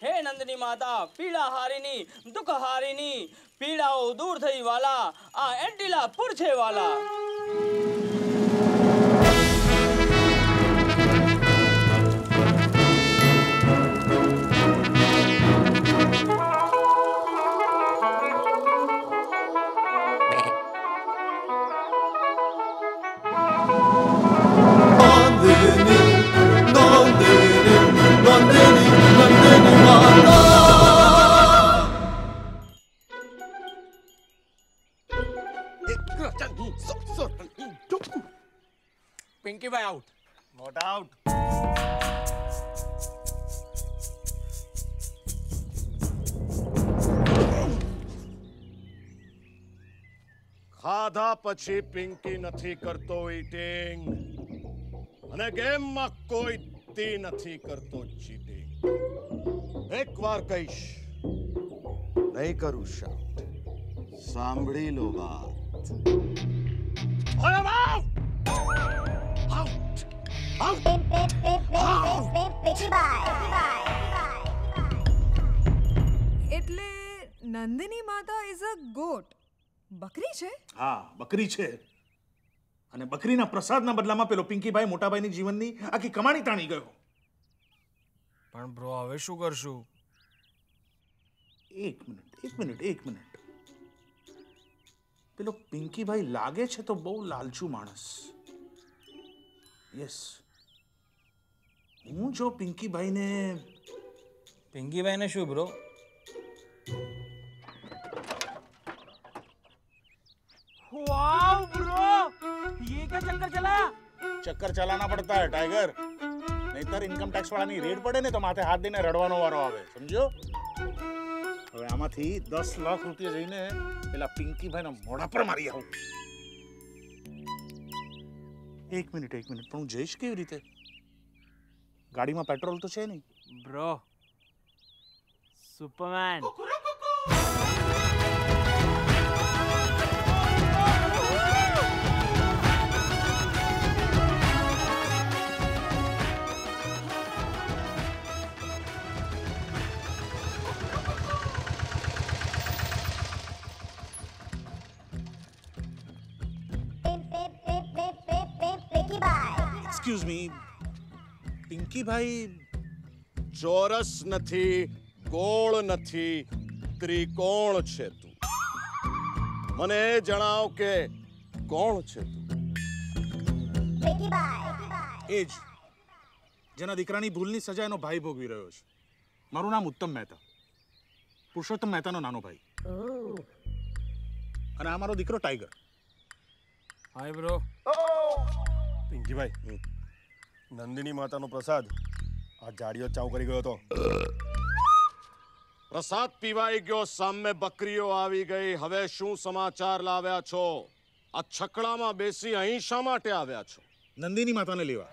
હે નંદિની માતા, પીડા હારીની, દુઃખ હારીની, પીડાઓ દૂર થઈ વાલા, આ એન્ટિલાપુર છે વાલા. Pinky bhai out. Not out. ખાધા પછી પિંકી નથી કરતો ઈટિંગ, અને ગેમમાં કોઈ તી નથી કરતો ચીટિંગ. એકવાર કહીશ, નહીં કરું શાઉટ. सांभड़ी लो बात। એટલે નંદિની માતા ઇઝ અ ગોટ, બકરી છે? હા, બકરી છે. અને બકરીના પ્રસાદના બદલામાં પેલો પિંકીભાઈ મોટાભાઈની જીવનની આખી કમાણી તાણી ગયો. પણ બ્રો હવે શું કરશું? એક મિનિટ. પેલો પિંકીભાઈ લાગે છે તો બહુ લાલચુ માણસ. યસ, હું જો પિંકીભાઈને શું બ્રો? वाव ब्रो, ये क्या चक्कर चला? चक्कर चलाना पड़ता है टाइगर, नहीं तो इनकम टैक्स वाला नहीं रेड पड़े ने तो माथे हाथ देने रडवानो वारो आवे, समझो? હવે આમાંથી 10 લાખ રૂપિયા જઈને પેલા પિંકીભાઈના મોઢા પર મારી આવું. એક મિનિટ, પણ હું જઈશ કેવી રીતે? ગાડીમાં પેટ્રોલ તો છે નહીં. Bro, superman Excuse me, Pinky ભાઈ ચોરસ નથી, ગોળ નથી, ત્રિકોણ છે. તું મને જણાવ કે કોણ છે તું? પિંકી ભાઈ, એજ જેના દીકરાની ભૂલની સજા એનો ભાઈ ભોગવી રહ્યો છે. મારું નામ ઉત્તમ મહેતા, પુરુષોત્તમ મહેતાનો નાનો ભાઈ. અને આ મારો દીકરો ટાઈગર. હાય બ્રો. પિંકી ભાઈ, નંદિની માતાનો પ્રસાદ આ જાડીઓ ચાઉ કરી ગયો તો. પ્રસાદ પીવાઈ ગયો, સામે બકરીઓ આવી ગઈ. હવે શું સમાચાર લાવ્યા છો? આ છકડામાં બેસી અહીં શા માટે આવ્યા છો? નંદિની માતાને લેવા.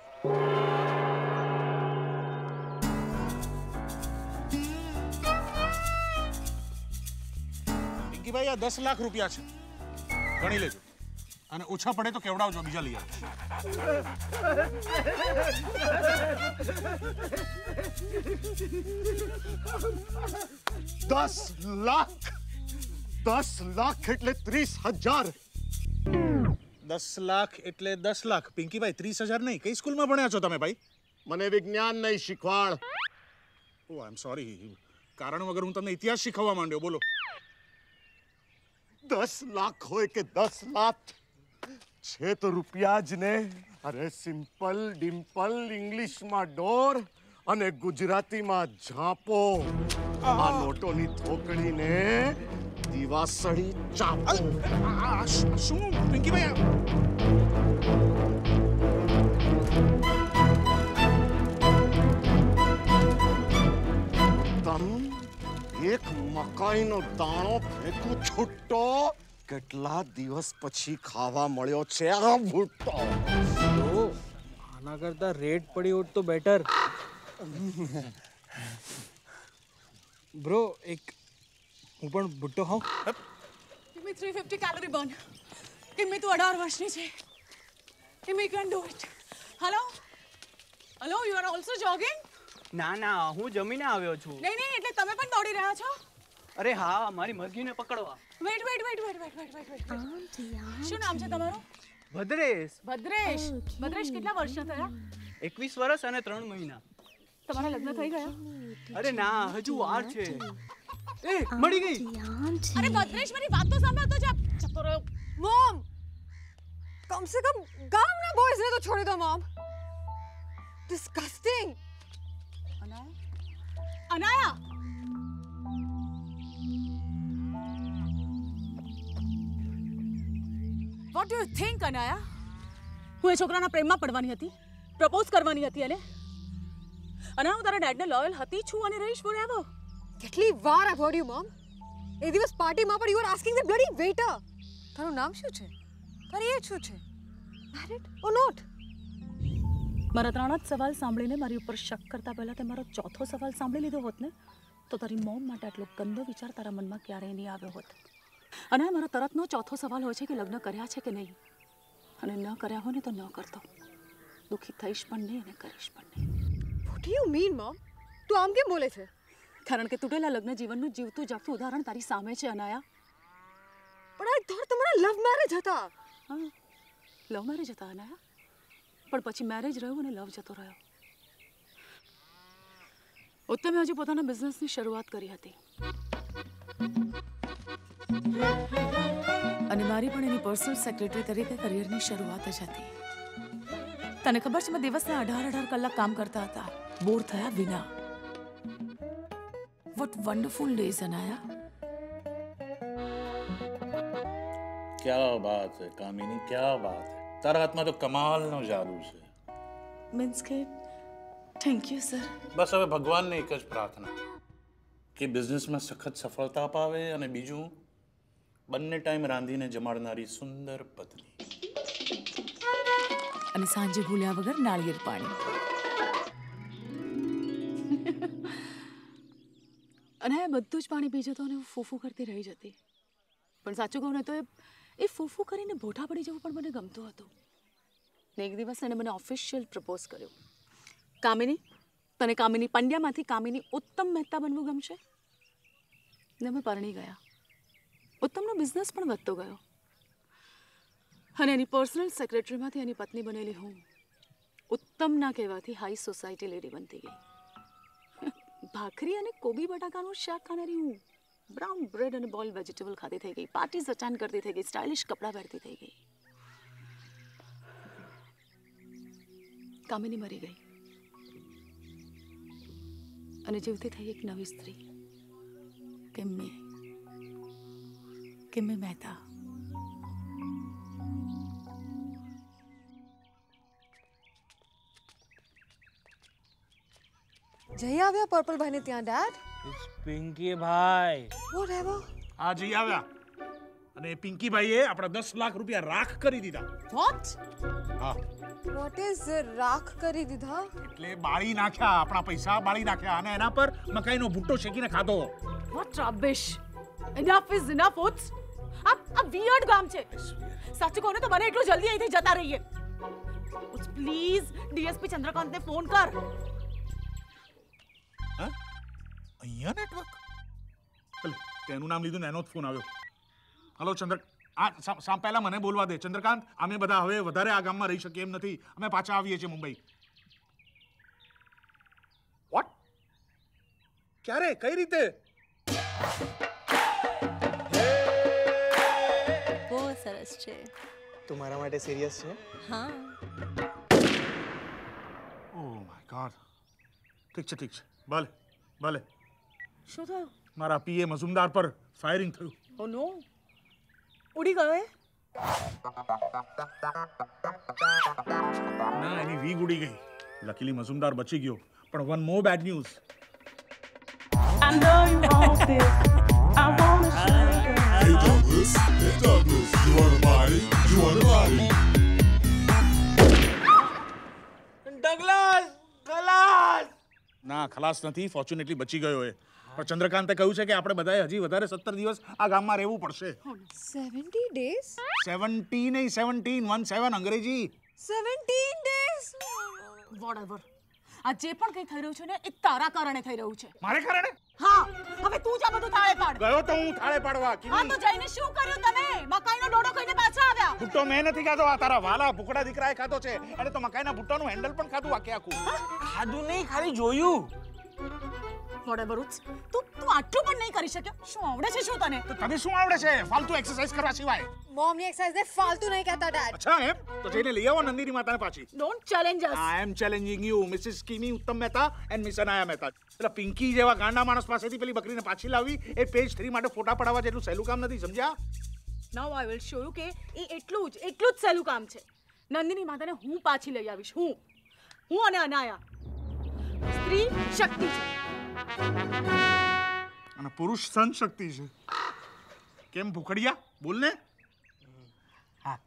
પિંકી ભાઈ, આ 10 લાખ રૂપિયા છે, ગણી લેજો. અને ઓછા પડે તો કેવડાવજો, બીજા લઈ આવજો. 10 લાખ એટલે 30,000. 10 લાખ એટલે 10 લાખ. પિંકીભાઈ, 30,000 નહીં. કઈ સ્કૂલમાં ભણ્યા છો તમે ભાઈ? મને વિજ્ઞાન નહીં શીખવાડ. ઓ આઈ એમ સોરી, કારણ વગર હું તમને ઇતિહાસ શીખવવા માંડ્યો. બોલો, 10 લાખ હોય કે 10 લાખ છે તો રૂપિયા જ ને. અરે સિમ્પલ, ડિમ્પલ ઇંગ્લિશમાં ડોર અને ગુજરાતીમાં ઝાંપો. આ નોટોની થોકડીને દિવાસળી ચાપો. શું પિંકી ભાઈ, તમે એક મકાઈનો દાણો ફેંકું છૂટો કેટલા દિવસ પછી ખાવા મળ્યો છે? આ ભૂટતો આના કરતા રેડ પડી ઉઠ તો બેટર. બ્રો, એક હું પણ ભૂટો ખાઉં? Give me 350 calorie burn. Give me તું 18 વર્ષની છે. Give me, you can do it. Hello, you are also jogging? ના, હું જમીને આવ્યો છું. નહીં, એટલે તમે પણ દોડી રહ્યા છો? અરે હા, મારી મરઘીને પકડવા. વેટ. શું નામ છે તમારું? ભદ્રેશ. કેટલા વર્ષના થયા? 21 વર્ષ અને 3 મહિના. તમારા લગ્ન થઈ ગયા? અરે ના, હજુ વાર છે. એ મળી ગઈ. અરે ભદ્રેશ, મારી વાત તો સાંભળ તો. જતો રહ્યો. મોમ, કમ સે કમ ગામના બોયઝને તો છોડી દો mom. Disgusting. Anaya, What do you think, Anaya? હું એ છોકરાના પ્રેમમાં પડવાની હતી, પ્રપોઝ કરવાની હતી. એટલે અનાયા, હું તારા ડેડને લોયલ હતી છું અને રહીશ forever. કેટલી વાર આ બોડ્યું મમ? એ દિવસ પાર્ટીમાં પણ you are asking the bloody waiter, તારું નામ શું છે, તારી એજ શું છે, મેરિડ ઓર નોટ? મારા 3 જ સવાલ સાંભળીને મારી ઉપર શક કરતા પહેલા તે મારો 4થો સવાલ સાંભળી લીધો હોત ને, તો તારી મોમ માટે આટલો ગંદો વિચાર તારા મનમાં ક્યારેય નહીં આવ્યો હોત. અને મારો તરતનો ચોથો સવાલ હોય છે કે લગ્ન કર્યા છે કે નહીં, અને ન કર્યા હોય ને તો ન કરતો, દુઃખી થઈશ પણ નહીં અને કરીશ પણ નહીં. What do you mean mom? તું આમ કેમ બોલે છે? કારણ કે તૂટેલા લગ્ન જીવનનું જીવતું જાગતું ઉદાહરણ તારી સામે છે અનાયા. પણ આ દોર તમારા લવ મેરેજ હતા. હા, લવ મેરેજ હતા અનાયા, પણ પછી મેરેજ રહ્યું અને લવ જતો રહ્યો. ઉત્તમે હજુ પોતાના બિઝનેસની શરૂઆત કરી હતી અને મારી પણ એની પર્સનલ સેક્રેટરી તરીકે કરિયરની શરૂઆત જ હતી. તને ખબર છે, મેં દિવસના 18-18 કલાક કામ કરતા હતા બોર થયા વિના. What wonderful days Anaya. ક્યા વાત હે કામિની, ક્યા વાત હે. તારા હાથમાં તો કમાલનો જાદુ છે. મીન્સ કે थैंक यू सर. बस हमें भगवान ने एक प्रार्थना कि बिजनेस में सखत सफलता पावे और बीजू बन्ने टाइम रांधी ने जमाड़नारी सुंदर पत्नी और सांजे भूलिया वगर नारियल पानी. अनाया बधुज पानी पी जतो ने फूफू करती रही जती, पण साचुं कहूं ने तो ए फूफू करीने भोठा पड़ी जवुं पण मने गमतो हतो. ने एक दिवस एने मने ऑफिशियल प्रपोज कर्यो. कामिनी, तने कामिनी पंड्या माथी कामिनी उत्तम मेहता बनवू गमशे ने मैं परणी गया. उत्तमनो बिजनेस पण વધતો ગયો અને એની પર્સનલ સેક્રેટરીમાંથી એની પત્ની બનેલી હું ઉત્તમના કહેવાથી હાઈ સોસાયટી લેડી બનતી ગઈ. ભાખરી અને કોબી બટાકાનું શાક ખાનારી હું બ્રાઉન બ્રેડ અને બોલ વેજીટેબલ ખાતી થઈ ગઈ, પાર્ટીઝ અચાન કરતી થઈ ગઈ, સ્ટાઇલિશ કપડાં પહેરતી થઈ ગઈ. કામિની મરી ગઈ અને જીવતી થઈ એક નવી સ્ત્રી કિમી મહેતા. જઈ આવ્યા પર્પલભાઈ ને ત્યાં ડેડ? ઇટ્સ પિંકી ભાઈ. Whatever. આ જઈ આવ્યા અને પિંકી ભાઈએ આપણા 10 લાખ રૂપિયા રાખ કરી દીધા. વોટ? હા. What is રાખ કરી દીધા? એટલે બાળી નાખ્યા, આપણા પૈસા બાળી નાખ્યા અને એના પર મકાઈનો ભૂટ્ટો શેકીને ખાધો. What rubbish. Enough is enough. આ weird ગામ છે. સાચું કહો ને તો મને એટલું જલ્દી અહીંથી જતા રહીએ. પ્લીઝ ડીએસપી ચંદ્રકાંતને ફોન કર. હા? અહીંયા નેટવર્ક. ચલ તેનું નામ લીધું ને એનો જ ફોન આવ્યો. હાલો ચંદ્રકાંત, આ પહેલા મને બોલવા દે. ચંદ્રકાંત, અમે બધા હવે વધારે આ ગામમાં રહી શકીએ એમ નથી, અમે પાછા આવીએ છીએ મુંબઈ. વોટ? ક્યારે? કઈ રીતે? બહુ સરસ છે. તું મારા માટે સિરિયસ છે? હા. Oh my God. ઠીક છે, ઠીક છે. ભલે ભલે. શું થયું? મારા પીએ મઝુમદાર પર ફાયરિંગ થયું. ઓ નો. ઉડી ગયો એ? ના, એની વીગ ઉડી ગઈ. લકીલી મઝુમદાર બચી ગયો, પણ one more bad news. I know you want this. I want to share. Hey Douglas, hey Douglas, you want a body? You want a body? Douglas, ખલાસ. ના, ખલાસ નથી. ફોર્ચ્યુનેટલી બચી ગયો એ. પણ ચંદ્રકાંતે કહ્યું છે કે આપણે બધાએ હજી વધારે 70 દિવસ આ ગામમાં રહેવું પડશે. 70 ડેઝ? 70 નહીં, 17. 17 અંગ્રેજી. 17 ડેઝ. વોટએવર. આ જે પણ કંઈ થઈ રહ્યું છે ને એ તારા કારણે થઈ રહ્યું છે. મારે કારણે? હા. હવે તું જ આ બધું થાળે પાડ. ગયો તો હું થાળે પાડવા. હા તો જઈને શું કર્યું તમે? મકાઈનો ડોડો ખાઈને પાછા આવ્યા. ભૂટ્ટો મેં નથી ખાધો, આ તારા વાલા ભૂખડા દીકરાએ ખાધો છે. અને તો મકાઈના ભૂટ્ટાનું હેન્ડલ પણ ખાધું આખે આખું. ખાધું નહીં, ખાલી જોયું. વોટએવર. તું આટલું પણ નહીં કરી શક્યો. શું આવડે છે? શું તને? તો તને શું આવડે છે? ફालतू એક્સરસાઇઝ કરવા સિવાય. મોમ ની એક્સરસાઇઝ ને ફालतू નહીં કહેતા ડેડ. અચ્છા એમ? તો જઈને લઈ આવો નંદિની માતાને પાછી. Don't challenge us. I am challenging you Mrs કિમી ઉત્તમ મહેતા એન્ડ મિસ અનાયા મહેતા. એટલે પિંકી જેવા ગાંડા માણસ પાસેથી પેલી બકરીને પાછી લાવવી એ પેજ 3 માટે ફોટા પડાવવા જેટલું સહેલું કામ નથી, સમજ્યા? Now I will show you કે એ એટલું જ સહેલું કામ છે. નંદિની માતાને હું પાછી લઈ આવીશ. હું અને અનાયા. સ્ત્રી શક્તિ છે અને પુરુષ સન શક્તિ છે. કેમ ભૂખડિયા? બોલને. હા.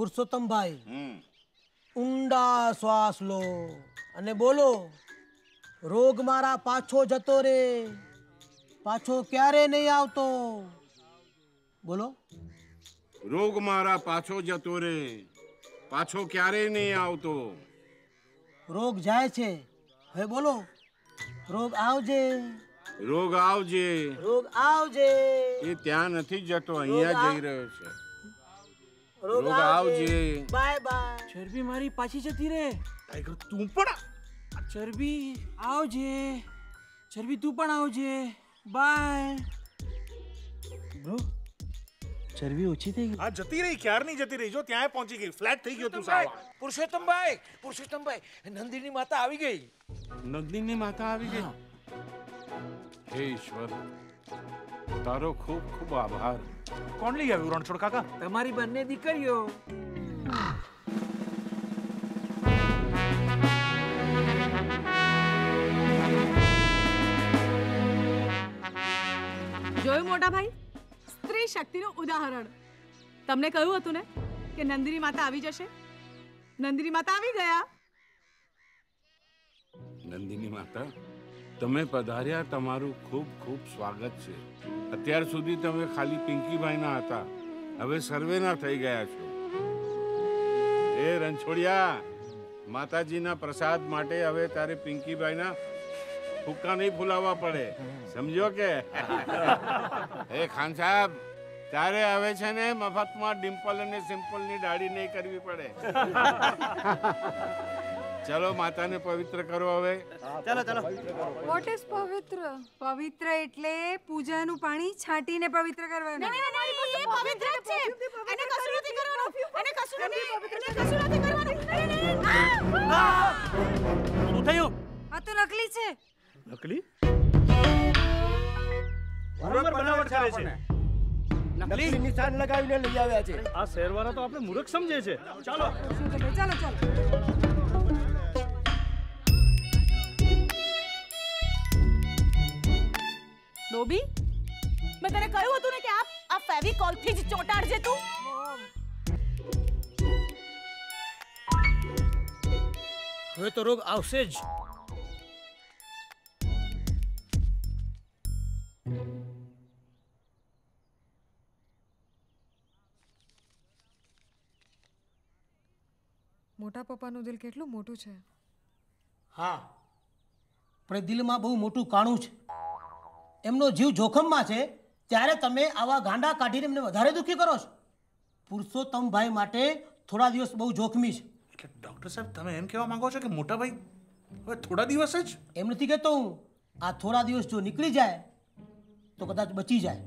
પુરુષોત્તમ ભાઈ ઊંડા શ્વાસ લો અને બોલો, રોગ મારા પાછો જતો રે, પાછો ક્યારે નહીં આવતો. બોલો, રોગ મારા પાછો જતો રે, પાછો ક્યારે નહીં આવતો. રોગ જાય છે, હવે બોલો, રોગ આવજે, રોગ આવજે, રોગ આવજે. એ ત્યાં નથી જતો, અહીંયા જઈ રહ્યો છે. રોગ આવજે, બાય બાય. ચરબી મારી પાછી જતી રે, ટાઈગર તું પણ. ચરબી આવજે, ચરબી તું પણ આવજે, બાય. બ્રો, ચરબી ઓછી થઈ ગઈ. હા, જતી રહી, ક્યાર નહીં જતી રહી, જો ત્યાં પહોંચી ગઈ, ફ્લેટ થઈ ગયો તું સાવ. પુરુષોત્તમભાઈ, પુરુષોત્તમભાઈ, નંદિની માતા આવી ગઈ. નંદિની માતા આવી ગઈ. હે ઈશ્વર, તારો ખૂબ ખૂબ આભાર. કોણ લઈ આવ્યું રણછોડ કાકા? તમારી બંને દીકરીઓ. જોયું મોટા ભાઈ, સ્ત્રી શક્તિનું ઉદાહરણ. તમને કહ્યું હતું ને કે નંદિની માતા આવી જશે. નંદિની માતા આવી ગયા. નંદિની માતા, તમે પધાર્યા, તમારું ખૂબ ખૂબ સ્વાગત છે. અત્યાર સુધી તમે ખાલી પિંકીભાઈના હતા, હવે સર્વેના થઈ ગયા છો. એ રણછોડિયા, માતાજીના પ્રસાદ માટે હવે તારે પિંકીભાઈના ફૂક્કા નહીં ફૂલાવવા પડે, સમજો કે. એ ખાન સાહેબ, તારે હવે છે ને મફતમાં ડિમ્પલ અને સિમ્પલની દાઢી નહીં કરવી પડે. ચલો, માતાને પવિત્ર કરો હવે. ચલો ચલો. વોટ ઇઝ પવિત્ર? પવિત્ર એટલે પૂજાનું પાણી છાંટીને પવિત્ર કરવાનું. ના ના ના, એ પવિત્ર છે, એને કશું નથી કરવાનું, એને કશું નથી, એને કશું નથી કરવાનું. આ શું થયું? આ તો નકલી છે. નકલી? બરોબર બનાવટ કરે છે. નકલી નિશાન લગાવીને લઈ આવ્યા છે. આ શેરવાળા તો આપણે મૂર્ખ સમજે છે. ચાલો ચાલો ચાલો. ડોબી, મેં તને કહ્યું હતું ને કે આ ફેવિકોલથી જ ચોંટાડજે તું. હવે તો રોગ આવશે જ. મોટા પપ્પાનું દિલ કેટલું મોટું છે. હા, પણ દિલમાં બહુ મોટું કાણું છે. એમનો જીવ જોખમમાં છે, ત્યારે તમે આવા ગાંડા કાઢીને એમને વધારે દુઃખી કરો છો. પુરુષોત્તમભાઈ માટે થોડા દિવસ બહુ જોખમી છે. એટલે ડૉક્ટર સાહેબ, તમે એમ કહેવા માંગો છો કે મોટા ભાઈ હવે થોડા દિવસ જ? એમ નથી કહેતો હું. આ થોડા દિવસ જો નીકળી જાય તો કદાચ બચી જાય.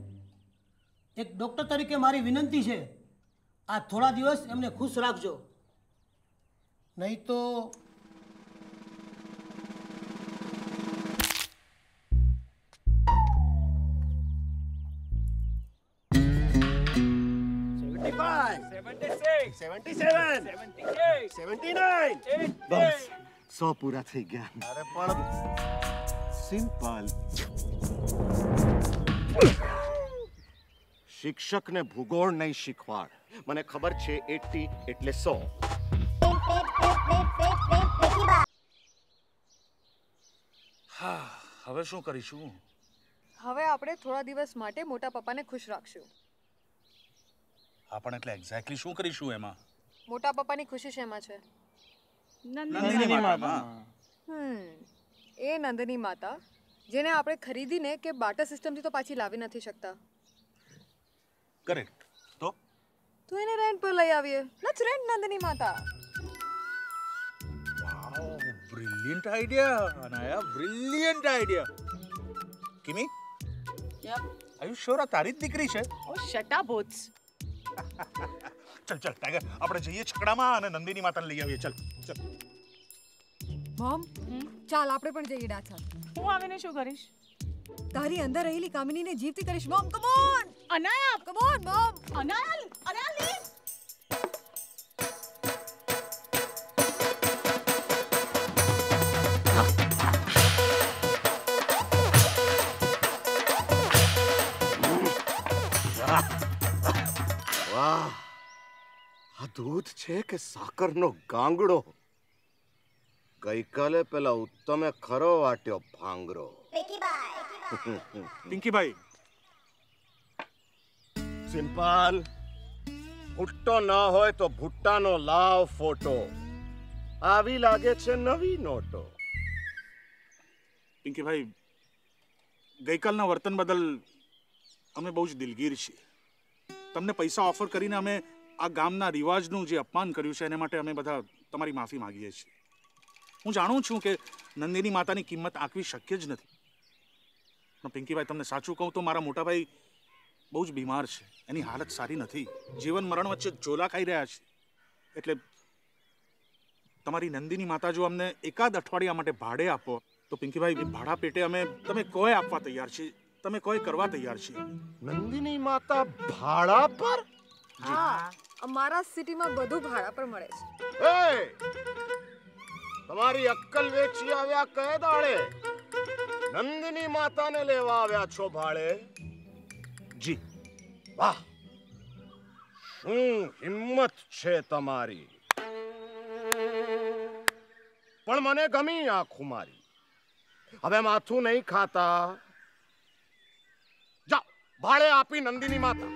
એક ડૉક્ટર તરીકે મારી વિનંતી છે, આ થોડા દિવસ એમને ખુશ રાખજો, નહીં તો. બસ, 100 પૂરા થઈ ગયા. અરે પણ સિમ્પલ, શિક્ષકને ભૂગોળ નહીં શીખવાડ. મને ખબર છે 80 એટલે 100. હા, હવે શું કરીશું? હવે આપણે થોડા દિવસ માટે મોટા પપ્પાને ખુશ રાખશું. આપણે એટલે એક્ઝેક્ટલી શું કરીશું એમાં? મોટા પપ્પાની ખુશી શેમાં છે? નંદિની માતા. એ નંદિની માતા જેને આપણે ખરીદીને કે બાટા સિસ્ટમથી તો પાછી લાવી નથી શકતા. કરેક્ટ. તો એને રેન્ટ પર લઈ આવીએ. લેટ્સ રેન્ટ નંદિની માતા. Wow, brilliant idea Anaya, brilliant idea. કિમી? યપ. આર યુ શ્યોર આ તારી જ દીકરી છે? Oh shut up બોથ્સ. चल चल टाइगर, આપણે જઈએ છકડામાં અને નંદિની માતાને લઈ આવીએ. ચલ ચલ મમ, ચાલ આપણે પણ જઈએ ડાચા. હું આવીને શું કરીશ? તારી અંદર રહેલી કામિનીને જીવતી કરીશ મમ. Come on અનાયા, come on mum. Anaya, Anaya leave. આ દૂધ છે કે સાકરનો ગાંગડો? ગઈકાલે પેલા ઉત્તમે ખરો વાટ્યો ભાંગરો. પિંકીભાઈ સિમ્પલ, ભુટ્ટો ન હોય તો ભુટ્ટાનો લાવ ફોટો. આવી લાગે છે નવી નોટો. પિંકીભાઈ, ગઈકાલના વર્તન બદલ અમે બહુ જ દિલગીર છીએ. તમને પૈસા ઓફર કરીને અમે આ ગામના રિવાજનું જે અપમાન કર્યું છે એના માટે અમે બધા તમારી માફી માંગીએ છીએ. હું જાણું છું કે નંદિની માતાની કિંમત આંકવી શક્ય જ નથી, પણ પિંકીભાઈ તમને સાચું કહું તો મારા મોટાભાઈ બહુ જ બીમાર છે. એની હાલત સારી નથી. જીવન મરણ વચ્ચે ઝોલા ખાઈ રહ્યા છે. એટલે તમારી નંદિની માતા જો અમને એકાદ અઠવાડિયા માટે ભાડે આપો તો પિંકીભાઈ, ભાડા પેટે અમે તમે કોઈ આપવા તૈયાર છીએ, તમે કોઈ કરવા તૈયાર છીએ. નંદિની માતા ભાડા પર? હા, અમારા સિટીમાં બધું ભાડા પર મળે છે. એ તમારી અક્કલ વેચી આવ્યા કઈ દાડે? નંદિની માતાને લેવા આવ્યા છો ભાડે? જી. વાહ, શું હિંમત છે તમારી! પણ મને ગમી આ ખુમારી. હવે માથું નહીં ખાતા. જાઓ, ભાડે આપી નંદિની માતા.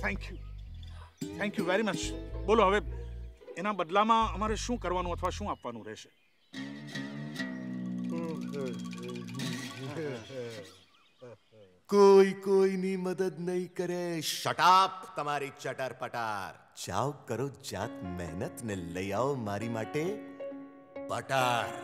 Thank you, thank you very much. બોલો હવે એના બદલામાં અમારે શું કરવાનું અથવા શું આપવાનું રહેશે? કોઈ કોઈની મદદ નહીં કરે. શટ અપ તમારી ચટરપટાર. જાઓ, કરો જાત મહેનત ને લઈ આવો મારી માટે બટર.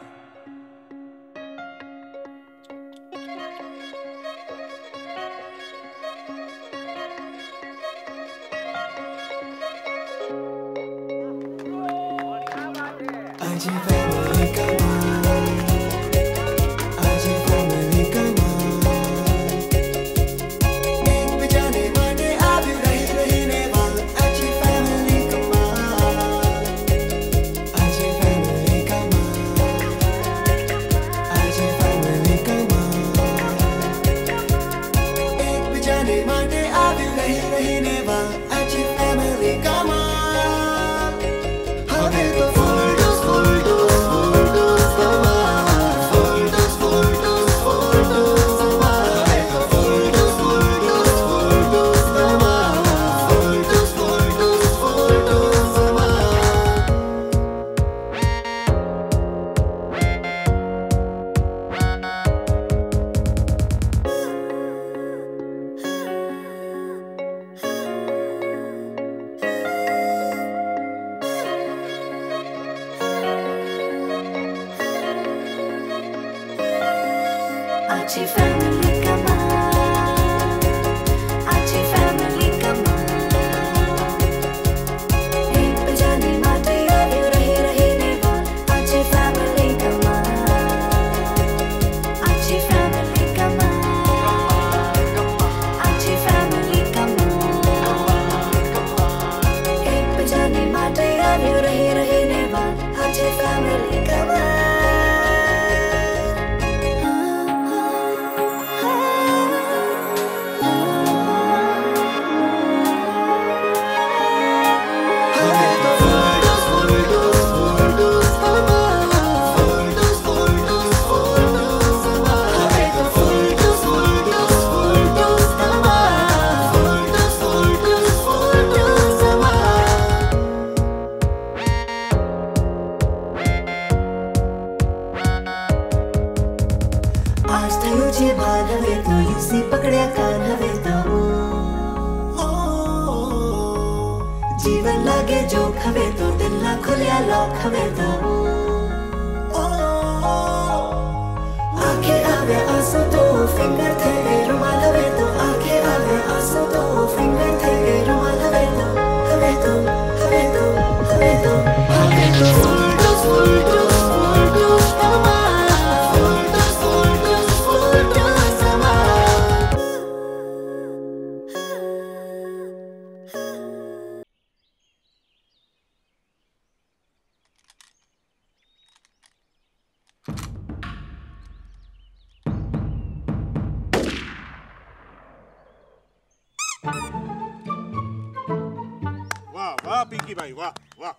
पिंकी भाई, वाह वाह।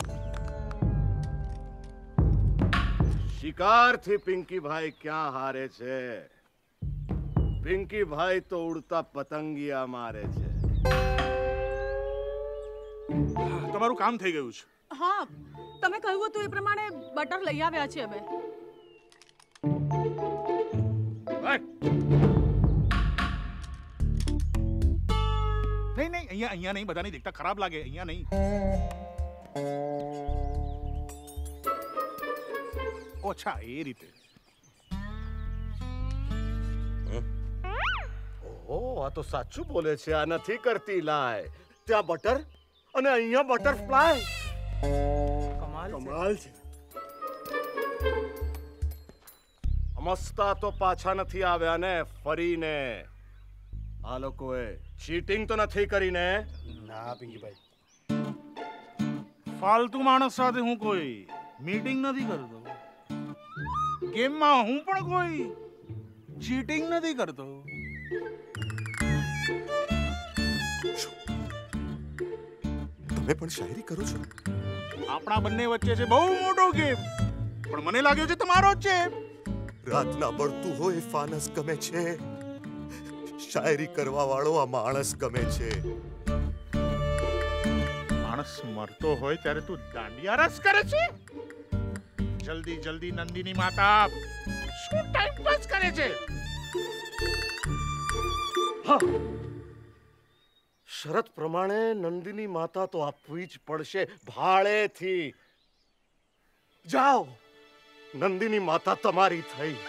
शिकार थी पिंकी भाई, क्या हारे छे। पिंकी भाई तो उड़ता पतंगिया मारे छे। તમારું કામ થઈ ગયું છે। હા, તમે કહ્યું હતું એ પ્રમાણે બટર લઈ આવ્યા છે અમે। નહીં નહીં, અહીંયા નહીં, બધાને દેખતા ખરાબ લાગે, અહીંયા નહીં। ઓછા એ રીતે। ઓહો, આ તો સાચું બોલે છે, આ નથી કરતી લાય। ત્યાં બટર અને અહીંયા બટરફ્લાય। કમાલ કમાલ છે। અમસ્તા તો પાછા નથી આવ્યા ને ફરીને। આ લોકોએ ચીટિંગ તો નથી કરીને ના પિંકીભાઈ। ફાલતુ માણસ સાથે હું કોઈ મીટિંગ નથી કરતો, ગેમમાં હું પણ કોઈ ચીટિંગ નથી કરતો। તમે પણ શાયરી કરો છો। આપણા બંને વચ્ચે છે બહુ મોટો ગેમ, પણ મને લાગ્યું છે તમારો જ છે। રાતના બળતું હોય ફાનસ ગમે છે, શાયરી કરવા વાળો આ માણસ ગમે છે। માણસ મરતો હોય ત્યારે તું દાંડિયા રસ કરે છે। જલ્દી જલ્દી નંદિની માતા, શું ટાઈમ પાસ કરે છે। હા, શરત પ્રમાણે નંદિની માતા તો આપવી જ પડશે ભાળેથી। જાઓ, નંદિની માતા તમારી થઈ।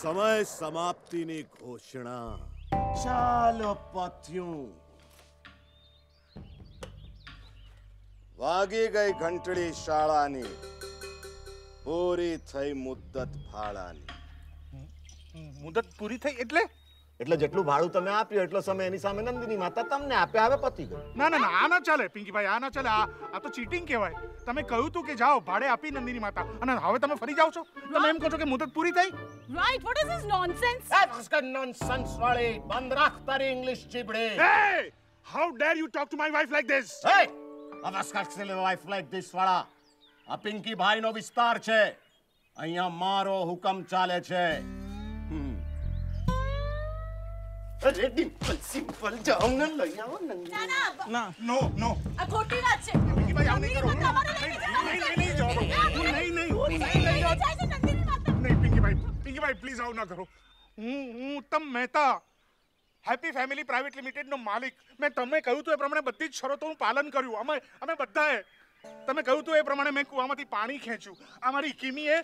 समय समाप्ति ने घोषणा। चलो पाथियों, वागी गई घंटड़ी शाला ने, पूरी थई मुद्दत भाड़ा ने। मुद्दत पूरी थई એટલે એટલે જેટલું ભાડું તમે આપ્યું એટલો સમય એની સામે નંદિની માતા તમને આપે, આવે પતી ગયો। ના ના ના, આ ના ચાલે પિંકીભાઈ, આ ના ચાલે। આ તો ચીટિંગ કહેવાય। તમે કહ્યું તું કે જાઓ ભાડે આપી નંદિની માતા, અને હવે તમે ફરી જાવ છો। તમે એમ કહો છો કે મુદત પૂરી થઈ। Right, what is this nonsense? This is nonsense વાળી બંધ રાખ તારી ઇંગ્લિશ ચીબડે। Hey, how dare you talk to my wife like this? Hey, અવાજ કાઢ કે લે વાઇફ લાઈક ધીસ વાળા। આ પિંકીભાઈનો વિસ્તાર છે, અહીંયા મારો હુકમ ચાલે છે। અરે ડિમ્પલ, સિમ્પલ જાઓ ને લઈ આવો નંદિની। ના ના ના, નો નો, આ ખોટી વાત છે પિંકીભાઈ, આવું નહીં કરો। નહીં નહીં, જાઓ નહીં નહીં, હું નહીં લઈ જાઉં નંદિની માતા। નહીં પિંકીભાઈ, પિંકીભાઈ પ્લીઝ આવું ના કરો। હું Uttam Mehta, happy family private લિમિટેડનો માલિક। મેં તમને કહ્યું હતું એ પ્રમાણે બધી જ શરતોનું પાલન કર્યું અમે બધાએ। તમે કહ્યું હતું એ પ્રમાણે મેં કુવામાંથી પાણી ખેંચ્યું, અમારી કિમીએ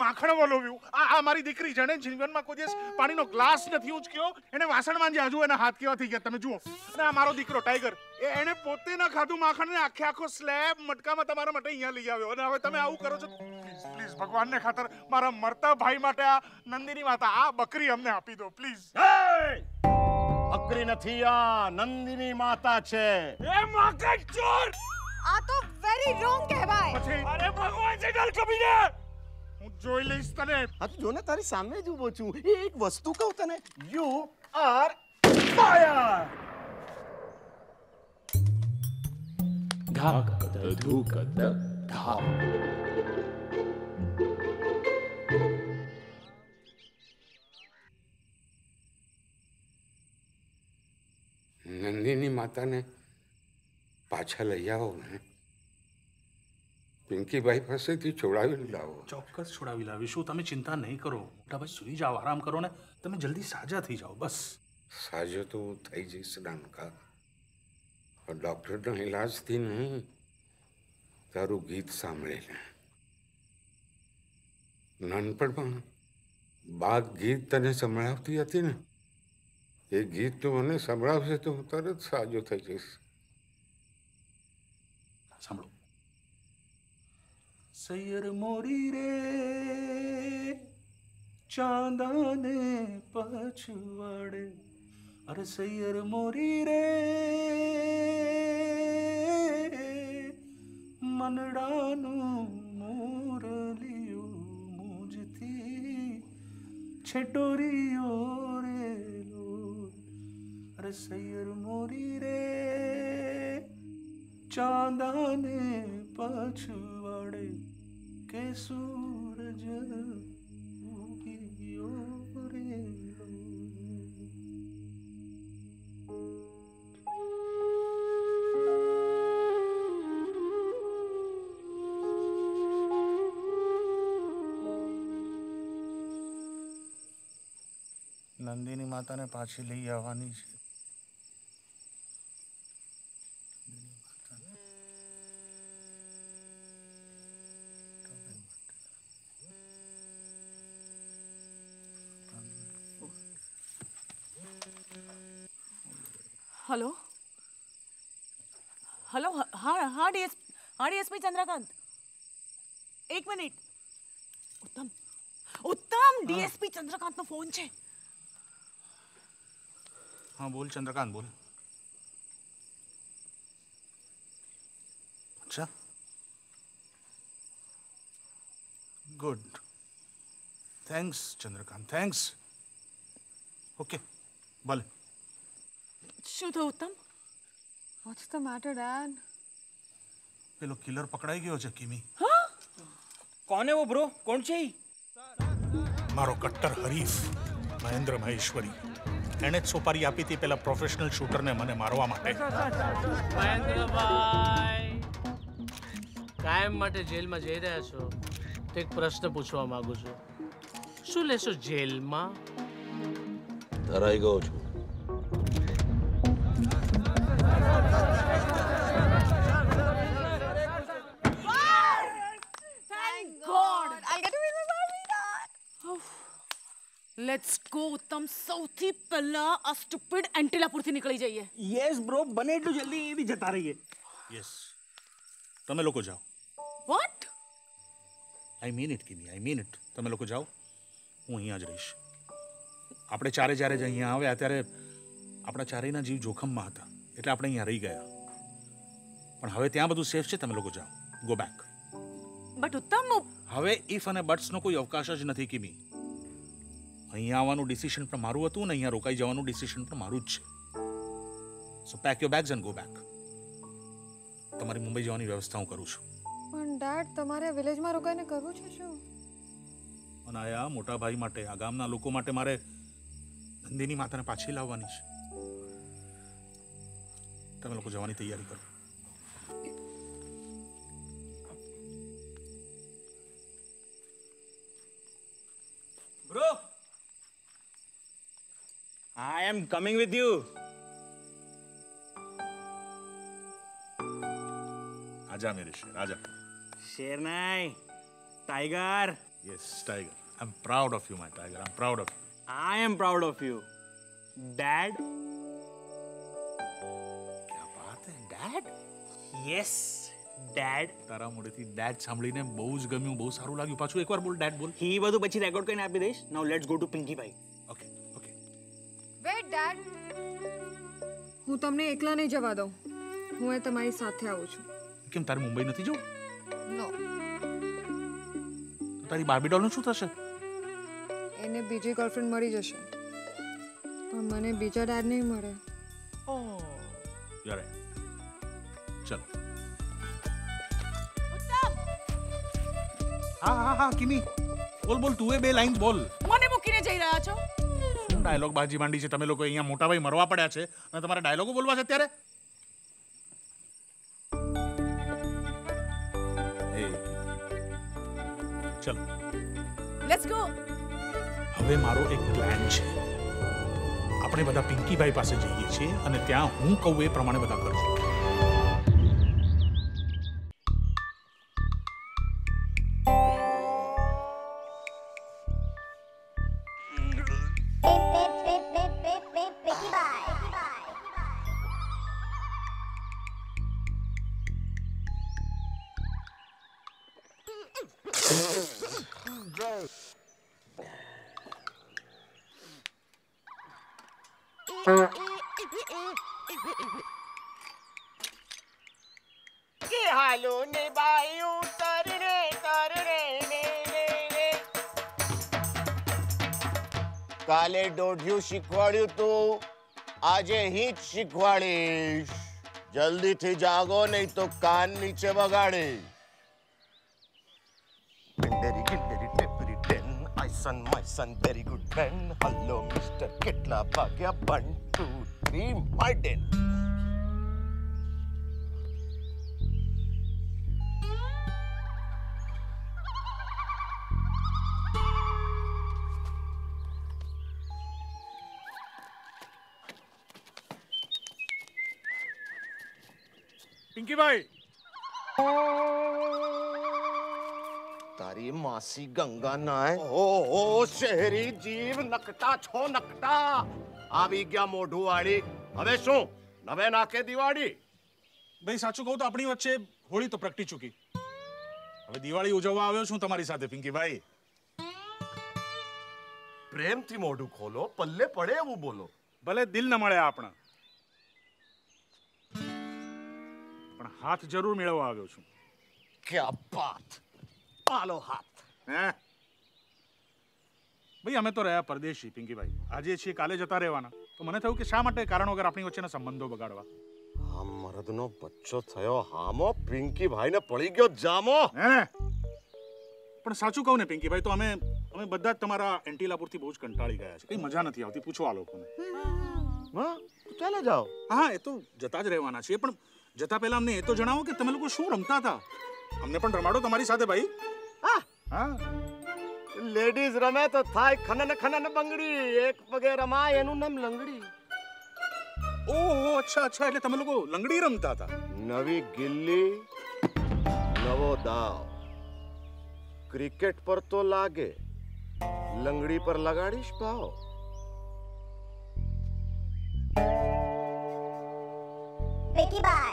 માખણ વલોવ્યું, આ મારી દીકરી જેણે જીવનમાં કોઈ દિવસ પાણીનો ગ્લાસ નથી ઉંચક્યો એને વાસણ માંજે, આજુ એના હાથ કેવા થઈ ગયા તમે જુઓ। અને આ મારો દીકરો ટાઈગર, એને પોતે ન ખાધું માખણને આખે આખો સ્લેબ મટકામાં તમારા માટે અહીંયા લઈ આવ્યો, અને હવે તમે આવું કરો છો। પ્લીઝ પ્લીઝ, ભગવાનને ખાતર મારા મરતા ભાઈ માટે આ નંદિની માતા, આ બકરી અમને આપી દો પ્લીઝ। બકરી નથી, આ નંદિની માતા છે। એ માખણ ચોર, આ તો વેરી રોંગ કહેવાય। અરે ભગવાન જે ગલ કબીને, હું જોઈ લઈશ તને। આ તો જોને તારી સામે જ ઊભો છું। એ એક વસ્તુ કહું તને, યુ આર ફાયર। ધાક ધુક ધા, નંદિની માતાને પાછા લઈ આવો ને, પિંકીભાઈ પાસેથી છોડાવી લાવો। ચોક્કસ છોડાવી લાવીશું, તમે ચિંતા નહીં કરો મોટાભાઈ। સુઈ જાઓ, આરામ કરો ને, તમે જલ્દી સાજા થઈ જાઓ બસ। સાજો તો હું થઈ જઈશ નાનકા, પણ ડૉક્ટરના ઈલાજથી નહીં, તારું ગીત સાંભળીને। નાનપણમાં બાગ ગીત તને સંભળાવતી હતી ને, એ ગીત તું મને સંભળાવશે તો હું તરત સાજો થઈ જઈશ। संभलो सैयर मोरी रे चांदने पछुआड़े अरे सैयर मोरी रे मनडानु मोरलियो मुझती छटोरियो रे अरे सैयर मोरी रे चांदने पछुआड़े के सूरज उगियो रे नंदिनी माता ने पाछी ली आवानी से हेलो हेलो हाँ हाँ डीएसपी चंद्रकांत एक मिनट उत्तम उत्तम डीएसपी चंद्रकांत नो फोन छे हाँ बोल चंद्रकांत बोल अच्छा good thanks Chandrakant thanks okay भले शुद्ध उत्तम व्हाट्स द मैटर डैड पेलो किलर पकड़ाई गयो छे किमी हां कौन है वो ब्रो कौन छे मारो कट्टर हरीफ महेंद्र महेश्वरी एने सोपारी આપી થી પેલા પ્રોફેશનલ શૂટર ને મને મારવા માટે મહેન્દ્રભાઈ કાયમ માટે જેલ માં જઈ રહ્યા છો તો એક પ્રશ્ન પૂછવા માંગુ છું શું લેશો જેલ માં ધરાઈ ગયો છું Let's go उत्तम सौथी पहला आ स्टूपिड एंटिलापुर से निकली जाइए यस ब्रो बने तो जल्दी ये भी जता रही है यस तुम लोग को जाओ व्हाट आई मीन इट तुम लोग को जाओ हूं यहां ज रहीश આપણે ચારે ચારે જ અહીંયા આવ્યા ત્યારે આપણા ચારેયના જીવ જોખમમાં હતા એટલે આપણે અહીંયા રહી ગયા પણ હવે ત્યાં બધું સેફ છે તમે લોકો જાઓ ગો બેક બટ उत्तम હવે ઇફ અને બટ્સ નો કોઈ અવકાશ જ નથી કિમી અહીંયા આવવાનું ડિસિઝન પણ મારું હતું ને અહીંયા રોકાઈ જવાનું ડિસિઝન પણ મારું જ છે so pack your bags and go back તમારી મુંબઈ જવાની વ્યવસ્થા હું કરું છું પણ ડેડ તમારે વિલેજમાં રોકાઈને કરવું છે શું અનાયા મોટા ભાઈ માટે આ ગામના લોકો માટે મારે નંદિની માતાને પાછી લાવવાની છે તમે લોકો જવાની તૈયારી કરો bro I am coming with you. Aja mere sher, aja. Sher nahi, tiger. Yes, tiger. I'm proud of you, my tiger. I'm proud of you. I am proud of you, Dad. क्या बात है, Dad? Yes, Dad. तारा मुझे थी Dad सांभली ने बहुत गम्यू, बहुत सारू लागी पाचू एक बार बोल Dad बोल. ही बातों बच्ची record करने आप देश. Now let's go to Pinky भाई. Okay. Wait, Dad. હું તમને એકલા નહીં જવા દઉં. હું એ તમારી સાથે આવું છું. કેમ તારે મુંબઈ નથી જવું? નો. તો તારી બાર્બી ડોલનું શું થશે? એને બીજી ગર્લફ્રેન્ડ મળી જશે. પણ મને બીજો ડેડ નહીં મળે. ઓહ. યાર. ચલ. ઉત્તમ. હા કિમી. બોલ તું એ બે લાઈન્સ બોલ. મને મૂકીને જઈ રહ્યા છો? डायलॉग बाजी मांडी छे तमे लोको अहींया मोटा भाई मरवा पड्या छे अने तमारे डायलॉगो बोलवा छे त्यारे ए चलो लेट्स गो हवे मारो एक प्लान छे आपणे बधा पिंकी भाई पासे जईए छे अने त्यां हुं कहूं ए प्रमाणे बधा करजो काले डोढ्यू शिकवाड्यू तू आजे हीच शिकवाडीश, जल्दी थी जागो नहीं तो कान नीचे बगाड़े। पिंकी भाई, तारी मासी गंगा नाय ओ शहरी जीव नकटा छो नकटा आवी गया मोढुवाड़ी हवे शू नवे नाके दिवाड़ी। भाई साचू कहू तो अपनी वच्चे होली तो प्रगटी चुकी, हवे दिवाड़ी उजववा आव्यो छू तमारी साथे पिंकी भाई। प्रेम थी मोढु खोलो, पल्ले पड़े एवुं बोलो, भले दिल न मळे आपणा हाथ जरूर मेळवा आव्यो छूं। क्या बात, पालो हाथ है भाई। हमें तो रहा परदेशी पिंकी भाई, आजे छे काले जता रहेवाना, तो मने थयु के शा माटे कारण वगर आपणी वच्चेना संबंधो बगाडवा। हा मरदनो बच्चो थयो हामो पिंकी भाई ने पड़ी गयो जामो है। पण साचू कहू ने पिंकी भाई तो हमें बद्दा तमारा एंटीलापुर थी बहुत कंटाळी गया छे, कई मजा नथी आवती। पूछो आ लोकोने हां तो चला जाओ। हां ए तो जता ज रहेवाना छे, पण जता पहला हमने ये तो जनाओ कि तमे लोको शू रमता था, हमने पण रमाडो तुम्हारी साथे भाई। हां हां लेडीज रमे तो थाय खनन खनन बंगड़ी, एक पगे रमाय एनु नाम लंगड़ी। ओहो अच्छा अच्छा, એટલે તમે લોકો લંગડી રમતા હતા। નવી ગિલ્લી નવો દાવ, ક્રિકેટ પર તો લાગે લંગડી પર લગાડીશ પાવ। पिंकी भाई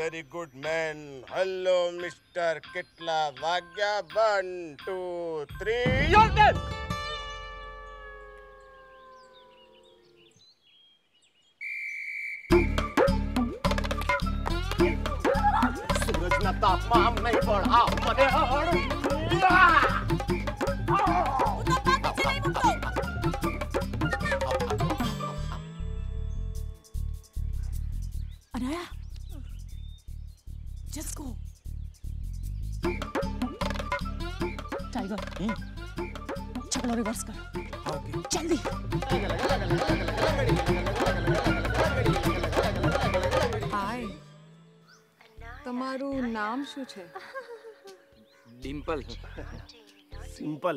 very good man. Hello mister किटला वाग्या 1 2 3 योर डेड। सूरज ना तापमान नहीं बढ़ा मने अनाया जिसको टाइगर चलो रिवर्स कर जल्दी। हाय तुम्हारू नाम शू छे? डिम्पल। सिंपल।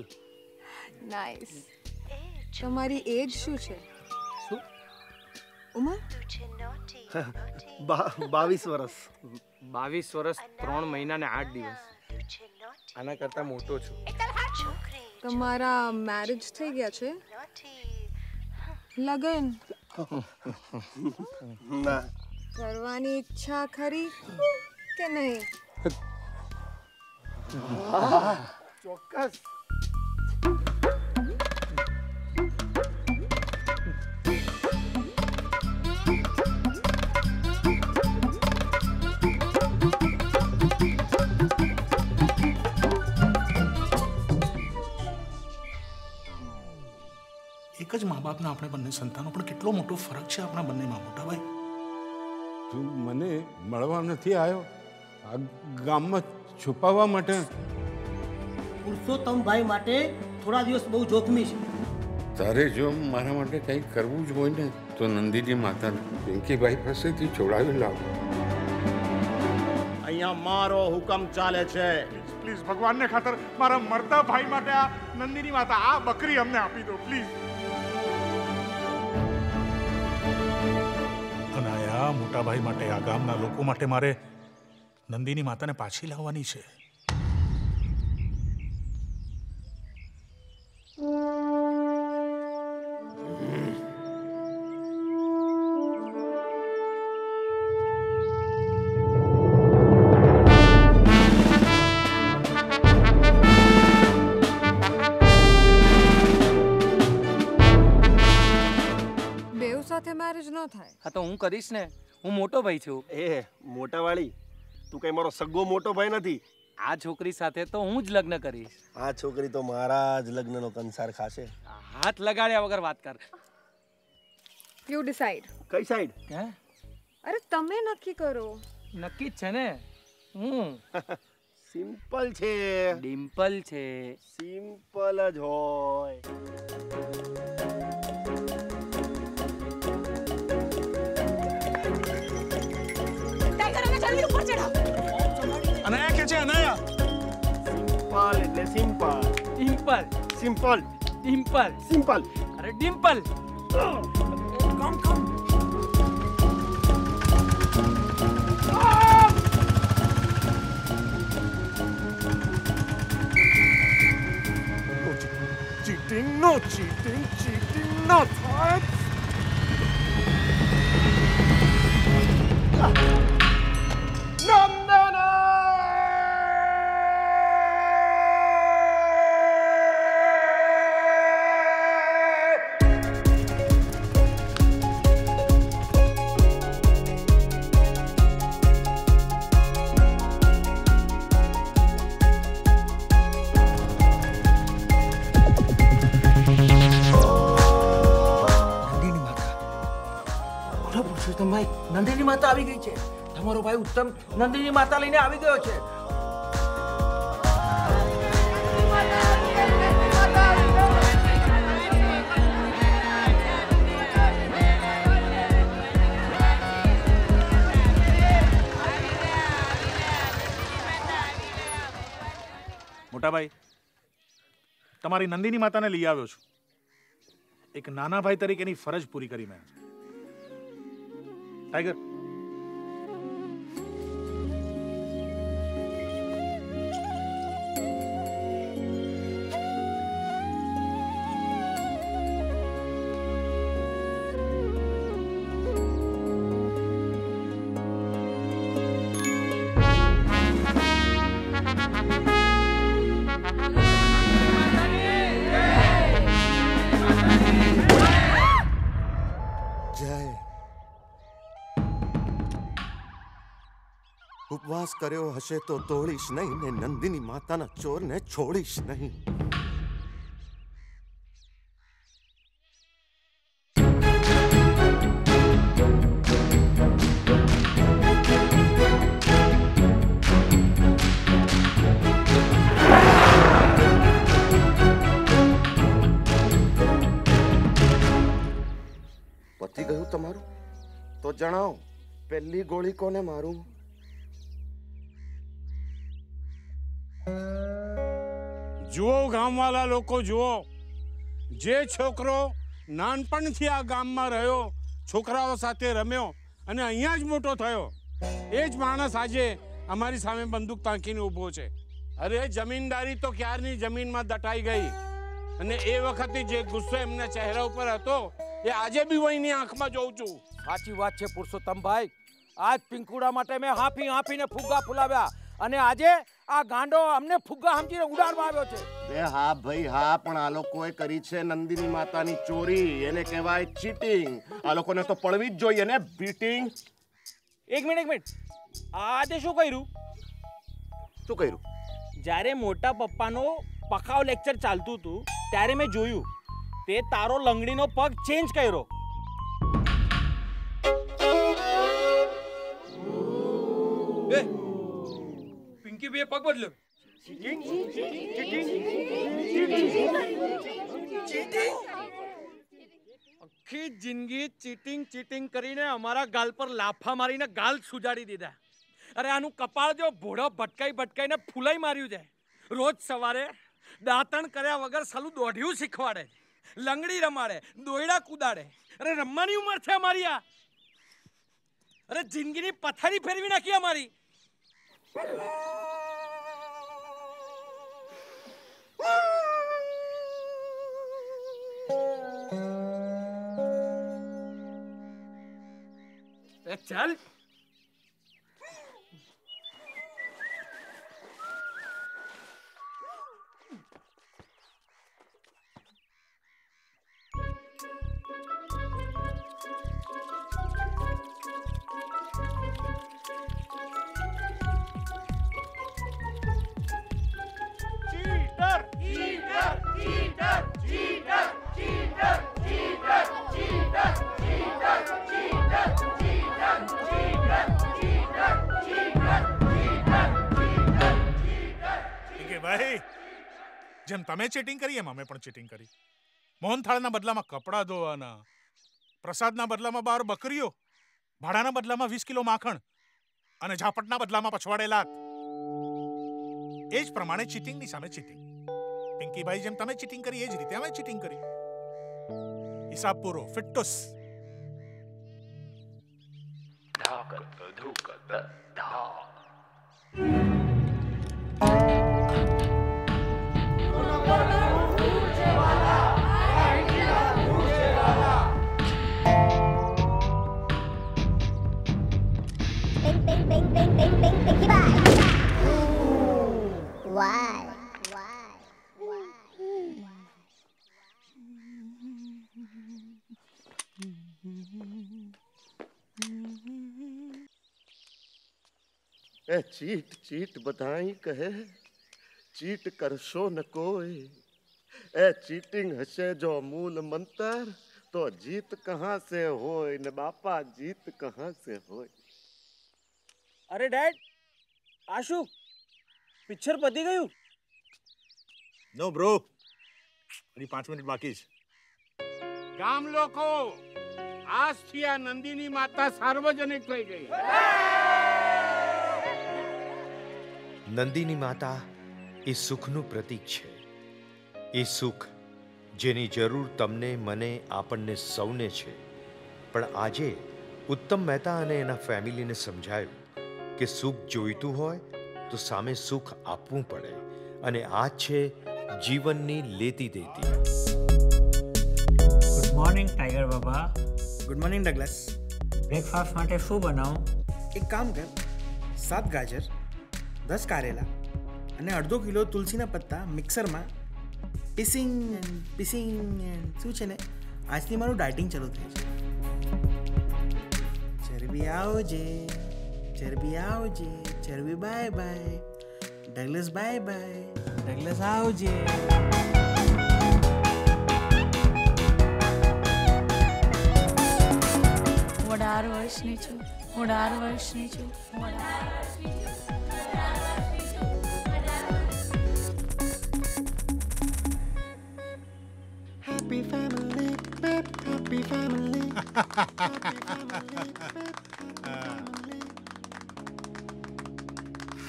नाइस। तुम्हारी एज शू छे? उमर 22 वर्ष। 22 वर्ष 3 महीना ने 8 दिवस। आना करता मोटो छु। तुम्हारा मैरिज થઈ ગયા છે? લગન ના કરવાની ઈચ્છા ખરી કે નહીં? ચોક્કસ। જ મા-બાપના આપણે બંને સંતાનો પર કેટલો મોટો ફરક છે આપણા બંનેમાં મોટા ભાઈ। તું મને મળવા નથી આવ્યો, આ ગામમાં છુપાવવા માટે? પુરુષોત્તમ ભાઈ માટે થોડા દિવસ બહુ જોખમી છે। તારે જો મારા માટે કંઈ કરવું જ હોય ને તો નંદિની માતા પિંકી ભાઈ પાસેથી છોડાવી લાવ। અહીંયા મારો હુકમ ચાલે છે। પ્લીઝ ભગવાનને ખાતર મારા મરતા ભાઈ માટે આ નંદિની માતા આ બકરી અમને આપી દો પ્લીઝ। મારા મોટા ભાઈ માટે, આ ગામના લોકો માટે મારે નંદિની માતાને પાછી લાવવાની છે. નક્કી છે ને, હું સિમ્પલ છે. ડિમ્પલ છે. સિમ્પલ જ હોય. अनाया कैसे? अनाया सिंपल इतने simple simple simple simple simple. अरे Dimple come come. Cheating no cheating cheating no thoughts. Nandini માતા આવી ગઈ છે. તમારો ભાઈ ઉત્તમ નંદિની માતા લઈને આવી ગયો છે. મોટા ભાઈ, તમારી નંદિની માતાને લઈ આવ્યો છું. એક નાના ભાઈ તરીકેની ફરજ પૂરી કરી મેં. टाइगर, ઉપવાસ કર્યો હશે તો તોડીશ નહીં ને નંદિની માતાના ચોરને છોડીશ નહીં. પતી ગયું તમારું? તો જણાવો પહેલી ગોળી કોને મારું? જુઓ ગામવાળા લોકો, જુઓ, જે છોકરો નાનપણથી આ ગામમાં રહ્યો, છોકરાઓ સાથે રમ્યો અને અહીંયા જ મોટો થયો, એ જ માણસ આજે અમારી સામે બંદૂક તાંકીને ઊભો છે. અરે જમીનદારી તો ક્યારની જમીનમાં દટાઈ ગઈ, અને એ વખતે જે ગુસ્સો એમના ચહેરા ઉપર હતો એ આજે બી હું એની આંખમાં જોઉં છું. સાચી વાત છે પુરુષોત્તમભાઈ. આજ પિંકુડા માટે મેં હાંફી હાંફીને ફુગ્ગા ફૂલાવ્યા, અને આજે આ ગાંડો અમને ફુગ્ગા સમજીને ઉડાડવા આવ્યો છે. બે હા ભાઈ હા, પણ આ લોકોએ કરી છે નંદિની માતાની ચોરી. એને કહેવાય ચીટિંગ. આ લોકોને તો પડવી જ જોઈએ ને બીટિંગ. એક મિનિટ, આજે શું કર્યું? જ્યારે મોટા પપ્પાનો પખાવ લેક્ચર ચાલતું હતું ત્યારે મેં જોયું તે તારો લંગડીનો પગ ચેન્જ કર્યો. આખી જિંદગી ચીટિંગ કરીને અમારા ગાલ પર લાફા મારીને ગાલ સુજાડી દીધા. અરે આનું કપાળ જો, ભોળો ભટકાઈને ફૂલાઈ માર્યું છે. રોજ સવારે દાંતણ કર્યા વગર સાલું દોઢિયું શીખવાડે, લંગડી રમાડે, દોયડા કુદાડે. અરે રમવાની ઉંમર છે અમારી આ? अरे जिंदगी ने पत्थरी फेरवी ना की हमारी। चल તમે ચીટિંગ કરી એમ અમે પણ ચીટિંગ કરી। મોહનથાળના બદલામાં કપડાં ધોવાના, પ્રસાદના બદલામાં 12 બકરીઓ, ભાડાના બદલામાં 20 કિલો માખણ અને ઝાપટના બદલામાં પછવાડેલા। એ જ પ્રમાણે ચીટિંગની સામે ચીટિંગ। પિંકીભાઈ જેમ તમે ચીટિંગ કરી એ જ રીતે અમે ચીટિંગ કરી। હિસાબ પૂરો ફિટ્ટુસ। ए चीट चीट बधाई कहे, चीट करशो न कोई। ए चीटिंग हसे जो मूल मंत्र, तो जीत कहाँ से होए न बापा, जीत कहाँ से होए। अरे डैड, आशु पिक्चर पती गयू? नो ब्रो, अभी 5 मिनट बाकी। गाम लोको आज थी आ नंदिनी माता सार्वजनिक थई गई। नंदिनी माता ए सुखनु प्रतीक छे। ए सुख जेनी जरूर तमने मने आपने सौने छे। पण आजे उत्तम मेहता अने एना फेमिली ने समझाव्युं के सुख जोईतुं होय तो सामे सुख आपवुं पड़े अने आ छे जीवननी लेती देती। गुड मॉर्निंग टाइगर बाबा। Good morning Douglas. ब्रेकफास्ट माटे शुं बनावुं? एक काम कर, 7 गाजर, 10 કારેલા અને 1/2 કિલો તુલસીના પત્તા મિક્સરમાં પીસિંગ શું છે ને, આજથી મારું ડાયટિંગ ચાલુ થઈ છે। ચરબી આવજે, ચરબી આવજે, ચરબી bye bye Douglas, bye bye Douglas, આવજે। હું 18 વર્ષની છું, હું 18 વર્ષની છું, હું 18 વર્ષની છું। Happy family, happy family,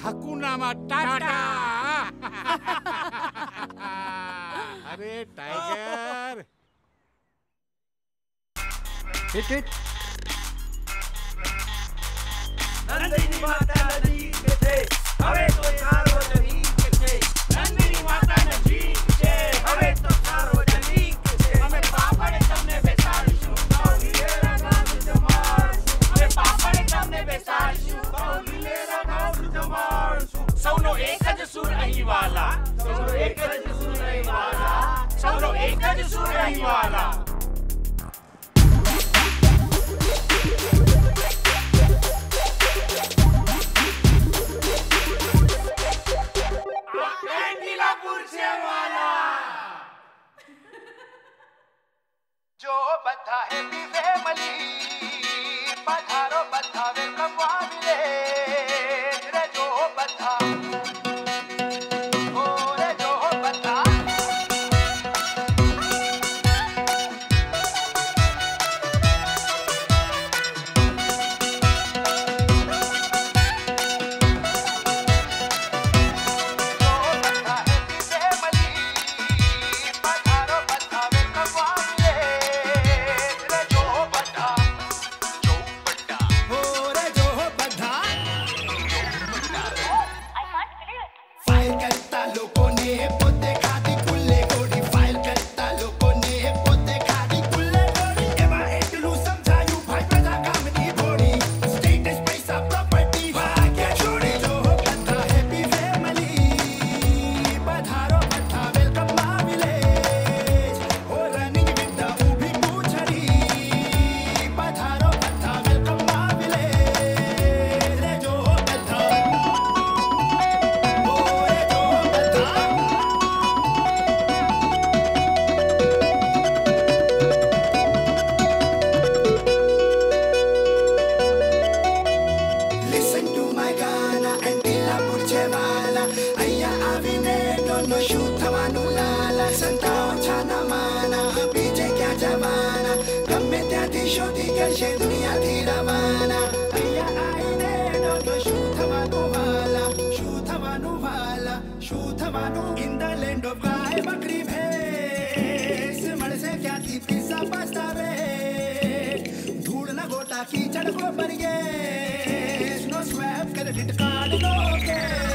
hakuna matata। अरे टाइगर, hit it। नंदिनी माता नदी के थे, अबे तो चारों नदी के थे। नंदिनी माता नदी के थे, अबे तो चारों नदी। पापड़े तमने बेसाड़शु कौलीरा गांव जमारशु, अरे पापड़े तमने बेसाड़शु कौलीरा गांव जमारशु। सौनो एकज सुर अहीवाला, सौनो एकज सुर अहीवाला, सौनो एकज सुर अहीवाला। अंतिलापुर से वाला जो बद्धा है फैमिली, पधारो बद्धा वेलकम वाले रे। जो बद्धा ओ रे, जो बद्धा Kitchen for Marie, no swap, get a little card, okay.